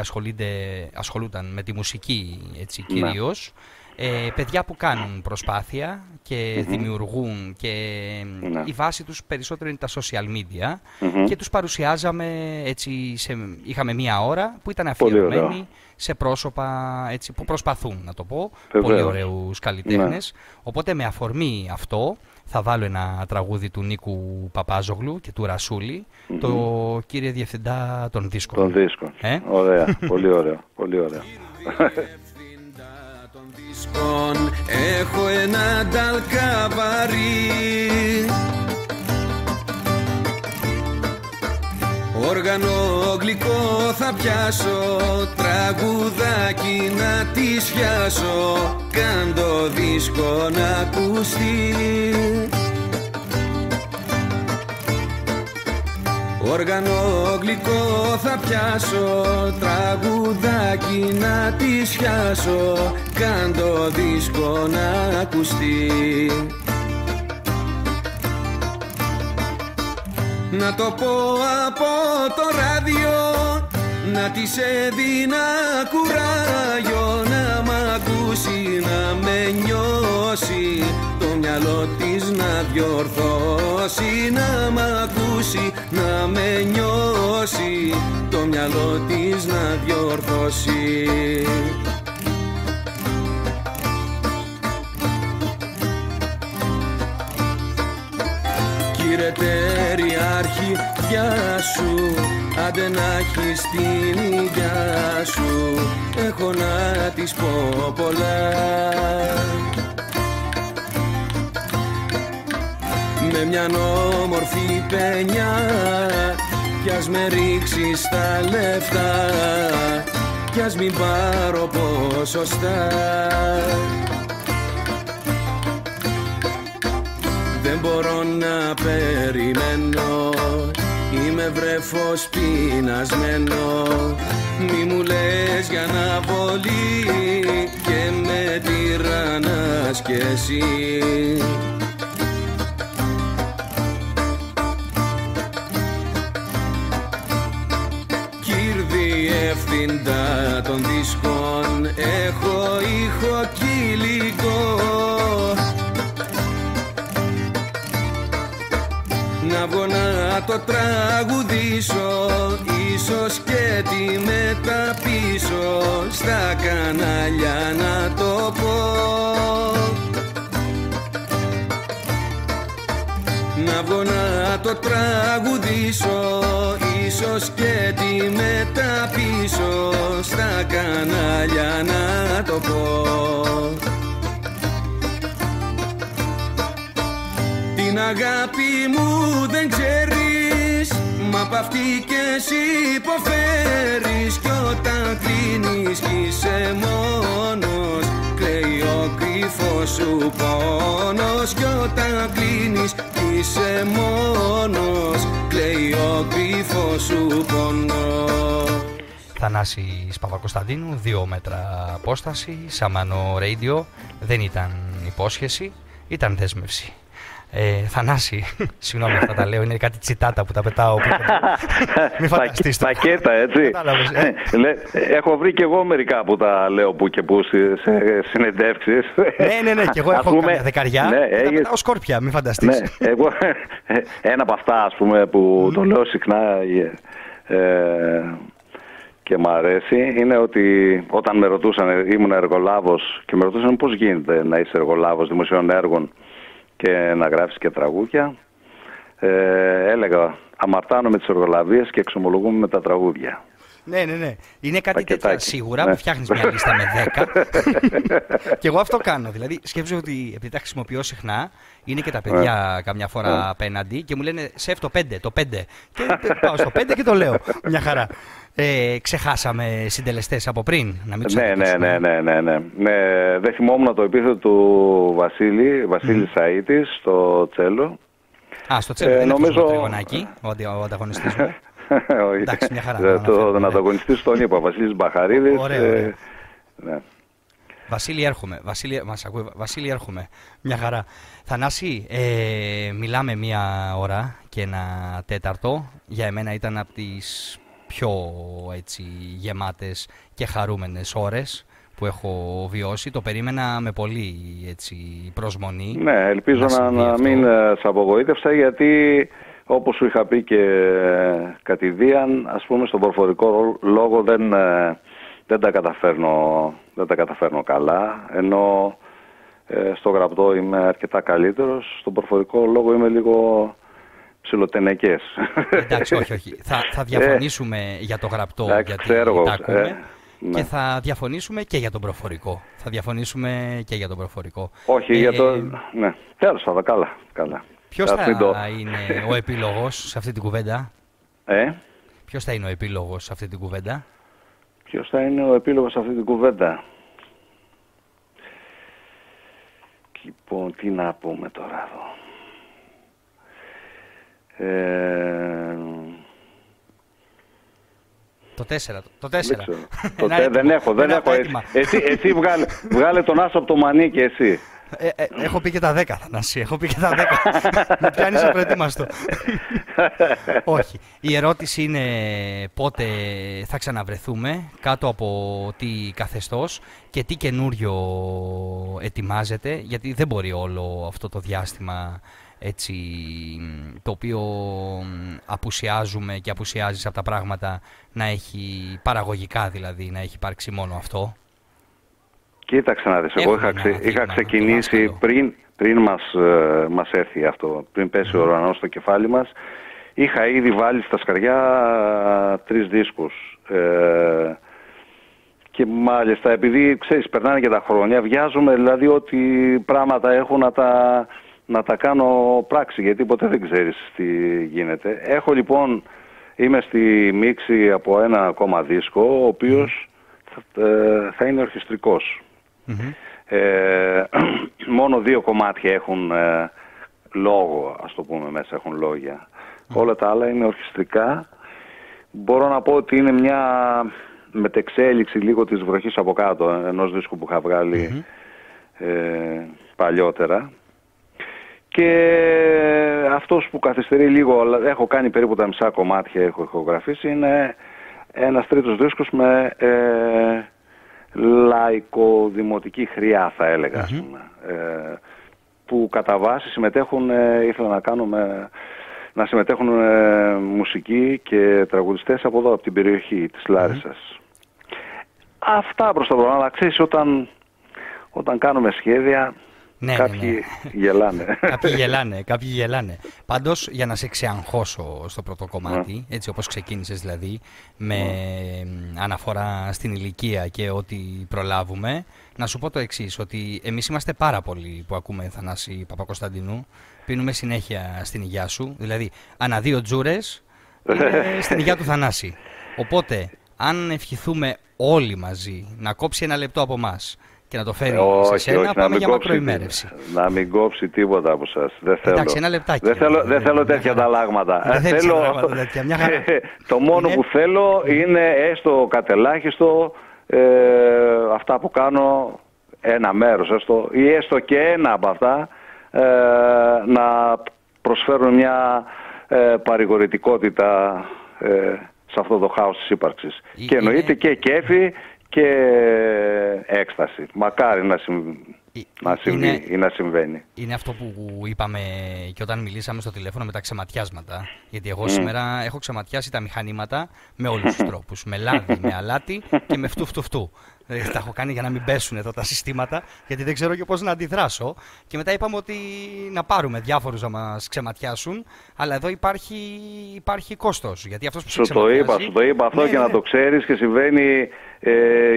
ασχολούνταν με τη μουσική, έτσι, κυρίως, παιδιά που κάνουν προσπάθεια και δημιουργούν και η βάση τους περισσότερο είναι τα social media και τους παρουσιάζαμε, έτσι, είχαμε μία ώρα που ήταν αφιερωμένη σε πρόσωπα, έτσι, που προσπαθούν, να το πω, πολύ ωραίους καλλιτέχνες. Οπότε με αφορμή αυτό θα βάλω ένα τραγούδι του Νίκου Παπάζογλου και του Ρασούλη, το «Κύριε Διευθυντά των Δίσκων». Των Δίσκων, ωραία, πολύ ωραία, πολύ ωραία. Έχω ένα ταλκαβάρι, όργανο γλυκό θα πιάσω, τραγουδάκι να τη πιάσω, κάντο δίσκο να ακουστεί. Όργανο γλυκό θα πιάσω, τραγουδάκι να τη πιάσω, κάντο δίσκο να ακουστεί. Να το πω από το ράδιο, να της έδινα κουράγιο, να μ' ακούσει, να με νιώσει, το μυαλό της να διορθώσει. Να μ' ακούσει, να με νιώσει, το μυαλό της να διορθώσει. Κύριε Τεριάρχη, γεια σου, άντε να έχεις την υγειά σου, έχω να της πω πολλά. Με μια όμορφη παινιά, κι ας με ρίξεις τα λεφτά, κι ας μην πάρω ποσοστά. Δεν μπορώ να περιμένω, είμαι βρέφος πεινασμένο, μη μου λες για αναβολή και με τυραννάς κι εσύ. Κύριε Διευθυντά των Δίσκων, έχω ήχο κυλικό, να βγω να το τραγουδήσω, ίσως και τη μεταπίσω, στα κανάλια να το πω. Να βγω να το τραγουδήσω, ίσως και τη μεταπίσω, στα κανάλια να το πω. Την αγάπη μου δεν ξέρεις, μα απ' αυτή κι εσύ υποφέρεις, κι όταν κλείνεις κι είσαι μόνος, κλαίει ο κρυφός σου πόνος, κι όταν κλείνεις κι είσαι μόνος, κλαίει ο κρυφός σου πόνος. Θανάσης Παπακωνσταντίνου, 2 μέτρα απόσταση, Samano Radio, δεν ήταν υπόσχεση, ήταν δέσμευση. Θανάση, συγγνώμη αυτά τα λέω, είναι κάτι τσιτάτα που τα πετάω. Μην φανταστείς το. Πακέτα, έτσι. Έχω βρει και εγώ μερικά που τα λέω που και που σε συνεντεύξεις. Ναι, και εγώ έχω κάποια δεκαριά και τα πετάω σκόρπια, μην φανταστείς. Ένα από αυτά, ας πούμε, που το λέω συχνά και μ' αρέσει, είναι ότι όταν με ρωτούσαν, ήμουν εργολάβος και με ρωτούσαν πώς γίνεται να είσαι εργολάβος δημοσίων έργων και να γράφεις και τραγούδια, έλεγα αμαρτάνομαι τις εργολαβίες και εξομολογούμε με τα τραγούδια. Ναι. Είναι κάτι Πακετάκι. Τέτοια σίγουρα που φτιάχνεις μια λίστα με 10. Και εγώ αυτό κάνω. Δηλαδή, σκέψω ότι επειδή τα χρησιμοποιώ συχνά, είναι και τα παιδιά καμιά φορά απέναντι και μου λένε «Σεφ, το 5, το 5». Και πάω στο 5 και το λέω. Μια χαρά. Ξεχάσαμε συντελεστές από πριν, να μην τους ανακούσουμε. Ναι. Δεν θυμόμουν το επίθετο του Βασίλη Σαΐτης, στο τσέλο. Α, στο τσέλο, δεν νομίζω... είναι το τριγωνάκι, ο ανταγωνιστής μου. Εντάξει, μια χαρά. Τον ανταγωνιστή στον είπα, Βασίλης Μπαχαρίδης. Ωραία. Βασίλη, έρχομαι. Μας ακούει. Βασίλη, έρχομαι. Μια χαρά. Θανάση, μιλάμε μία ώρα και ένα τέταρτο. Για εμένα ήταν από τις πιο έτσι, γεμάτες και χαρούμενες ώρες που έχω βιώσει. Το περίμενα με πολύ έτσι, προσμονή. Ναι, ελπίζω να μην σε απογοήτευσα, γιατί όπως σου είχα πει και κατηδίαν, ας πούμε, στον προφορικό λόγο δεν τα καταφέρνω καλά, ενώ στο γραπτό είμαι αρκετά καλύτερος, στον προφορικό λόγο είμαι λίγο ψιλοτενεκές. Εντάξει, όχι. Θα διαφωνήσουμε για το γραπτό, γιατί τα ακούμε. Ναι. Και θα διαφωνήσουμε και για τον προφορικό. Όχι, για το... Ναι, τέλος πάντων, καλά. Ποιος θα είναι ο επίλογος σε αυτή την κουβέντα? Λοιπόν, τι να πούμε τώρα εδώ. Το 4. Δεν έχω. Εσύ βγάλε τον άσο από το μανί και εσύ. Έχω πει και τα 10, Θανάση. Με πιάνεις απροετοίμαστο. Όχι. Η ερώτηση είναι πότε θα ξαναβρεθούμε, κάτω από τι καθεστώς και τι καινούριο ετοιμάζεται, γιατί δεν μπορεί όλο αυτό το διάστημα έτσι, το οποίο απουσιάζουμε και απουσιάζεις από τα πράγματα, να έχει παραγωγικά δηλαδή, να έχει υπάρξει μόνο αυτό. Κοίταξε να δεις, εγώ είχα ξεκινήσει πριν μας έρθει αυτό, πριν πέσει ο ουρανός στο κεφάλι μας, είχα ήδη βάλει στα σκαριά 3 δίσκους. Και μάλιστα επειδή, ξέρεις, περνάνε και τα χρόνια, βιάζομαι δηλαδή ότι πράγματα έχω να τα κάνω πράξη, γιατί ποτέ δεν ξέρεις τι γίνεται. Έχω λοιπόν, είμαι στη μίξη από ένα ακόμα δίσκο, ο οποίος θα είναι ορχιστρικός. Mm-hmm. Μόνο 2 κομμάτια έχουν λόγο, ας το πούμε, μέσα έχουν λόγια. Mm-hmm. Όλα τα άλλα είναι ορχιστρικά. Μπορώ να πω ότι είναι μια μετεξέλιξη λίγο της βροχής από κάτω, ενός δίσκου που είχα βγάλει παλιότερα. Και αυτός που καθυστερεί λίγο, έχω κάνει περίπου τα μισά κομμάτια, έχω ηχογραφήσει, είναι ένας τρίτος δίσκος με λαϊκοδημοτική χρειά, θα έλεγα, ας πούμε, που κατά βάση συμμετέχουν, ήθελα να κάνω να συμμετέχουν μουσικοί και τραγουδιστές από εδώ, από την περιοχή της Λάρισσας. Αυτά προς τα μπροστά, αλλά ξέρεις, όταν κάνουμε σχέδια... Ναι, κάποιοι γελάνε. Κάποιοι γελάνε. Πάντως, για να σε ξεαγχώσω στο πρώτο κομμάτι, έτσι όπως ξεκίνησες δηλαδή, με αναφορά στην ηλικία και ό,τι προλάβουμε, να σου πω το εξής, ότι εμείς είμαστε πάρα πολλοί που ακούμε Θανάση Παπακωνσταντίνου, πίνουμε συνέχεια στην υγειά σου, δηλαδή ανά 2 τζούρες στην υγειά του Θανάση. Οπότε, αν ευχηθούμε όλοι μαζί να κόψει ένα λεπτό από εμάς, και να το φέρει σε σένα, πάμε για μακροημέρευση. Να μην κόψει τίποτα από εσάς. Εντάξει, ένα λεπτάκι. Δεν θέλω τέτοια ανταλλάγματα. Το μόνο που θέλω είναι έστω κατελάχιστο αυτά που κάνω, ένα μέρος έστω, ή έστω και ένα από αυτά, να προσφέρουν μια παρηγορητικότητα σε αυτό το χάος της ύπαρξης. Και εννοείται και κέφι και έκσταση. Μακάρι να συμβεί ή να συμβαίνει. Είναι αυτό που είπαμε και όταν μιλήσαμε στο τηλέφωνο με τα ξεματιάσματα. Γιατί εγώ σήμερα έχω ξεματιάσει τα μηχανήματα με όλους τους τρόπους. Με λάδι, με αλάτι και με φτου. Τα έχω κάνει για να μην πέσουν εδώ τα συστήματα, γιατί δεν ξέρω και πώς να αντιδράσω. Και μετά είπαμε ότι να πάρουμε διάφορους να μας ξεματιάσουν, αλλά εδώ υπάρχει κόστος. Γιατί αυτός που σου το είπα αυτό, και να το ξέρεις, και συμβαίνει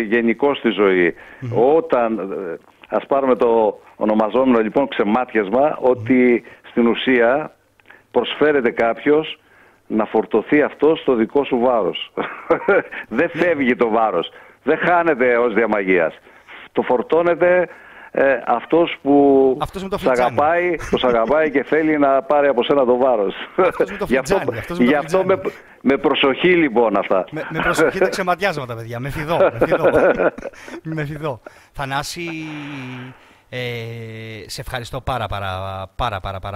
γενικώς στη ζωή. Όταν, ας πάρουμε το ονομαζόμενο λοιπόν ξεμάτιασμα, ότι στην ουσία προσφέρεται κάποιος να φορτωθεί αυτό στο δικό σου βάρος. Δεν φεύγει το βάρος. Δεν χάνεται ως διαμαγείας. Το φορτώνεται αυτός που τους αγαπάει, και θέλει να πάρει από σένα το βάρος. Γι' αυτό με προσοχή λοιπόν αυτά. Με προσοχή τα ξεματιάσματα, παιδιά. Με φιδό. Με φιδό. Θανάση, σε ευχαριστώ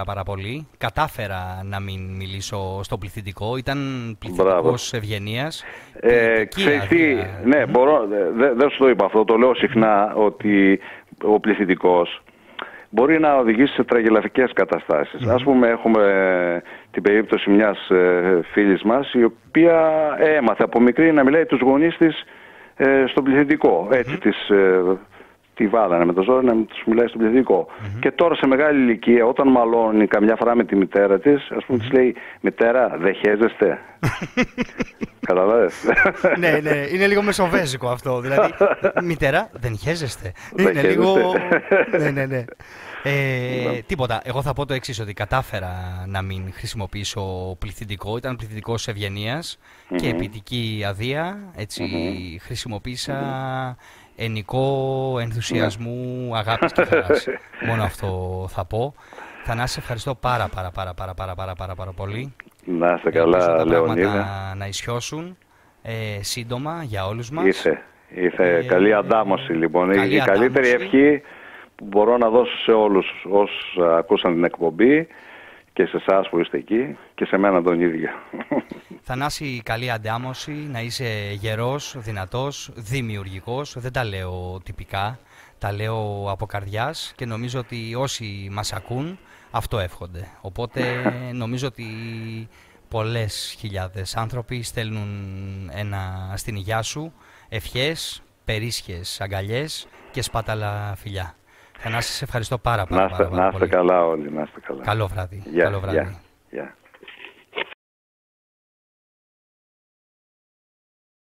πάρα πολύ. Κατάφερα να μην μιλήσω στο πληθυντικό. Ήταν πληθυντικός ευγενίας. Ναι, δεν σου το είπα αυτό. Το λέω συχνά ότι ο πληθυντικός μπορεί να οδηγήσει σε τραγελαφικές καταστάσεις. Ας πούμε, έχουμε την περίπτωση μιας φίλης μας, η οποία έμαθε από μικρή να μιλάει τους γονείς της στον πληθυντικό. Έτσι της τη βάλανε με το ζόρι να τους μιλάει στον πληθυντικό. Και τώρα σε μεγάλη ηλικία, όταν μαλώνει καμιά φορά με τη μητέρα της, ας πούμε, της λέει: «Μητέρα, δεν χαίζεστε?» Καταλάβες. Ναι, ναι, είναι λίγο μεσοβέζικο αυτό. Δηλαδή, «Μητέρα, δεν χαίζεστε?» Είναι λίγο. Ναι, ναι, ναι. Τίποτα. Εγώ θα πω το εξής, ότι κατάφερα να μην χρησιμοποιήσω πληθυντικό. Ήταν πληθυντικός ευγενίας και ποιητική αδεία. Έτσι χρησιμοποίησα ενικό ενθουσιασμού, αγάπης και χαράς. Μόνο αυτό θα πω. Θανάση, σε ευχαριστώ πάρα πολύ. Να είστε καλά, Λεωνίδα. Να ισιώσουν σύντομα για όλους μας. Ήρθε καλή αντάμωση λοιπόν. Η καλύτερη ευχή που μπορώ να δώσω σε όλους όσους ακούσαν την εκπομπή και σε εσάς που είστε εκεί και σε μένα τον ίδιο. Θανάση, καλή αντάμωση, να είσαι γερός, δυνατός, δημιουργικός. Δεν τα λέω τυπικά, τα λέω από καρδιάς και νομίζω ότι όσοι μας ακούν αυτό εύχονται. Οπότε νομίζω ότι πολλές χιλιάδες άνθρωποι στέλνουν στην υγειά σου ευχές, περίσχες αγκαλιές και σπάταλα φιλιά. Θανάση, σε ευχαριστώ πάρα πολύ. Να είστε καλά όλοι. Καλό βράδυ. Καλό βράδυ.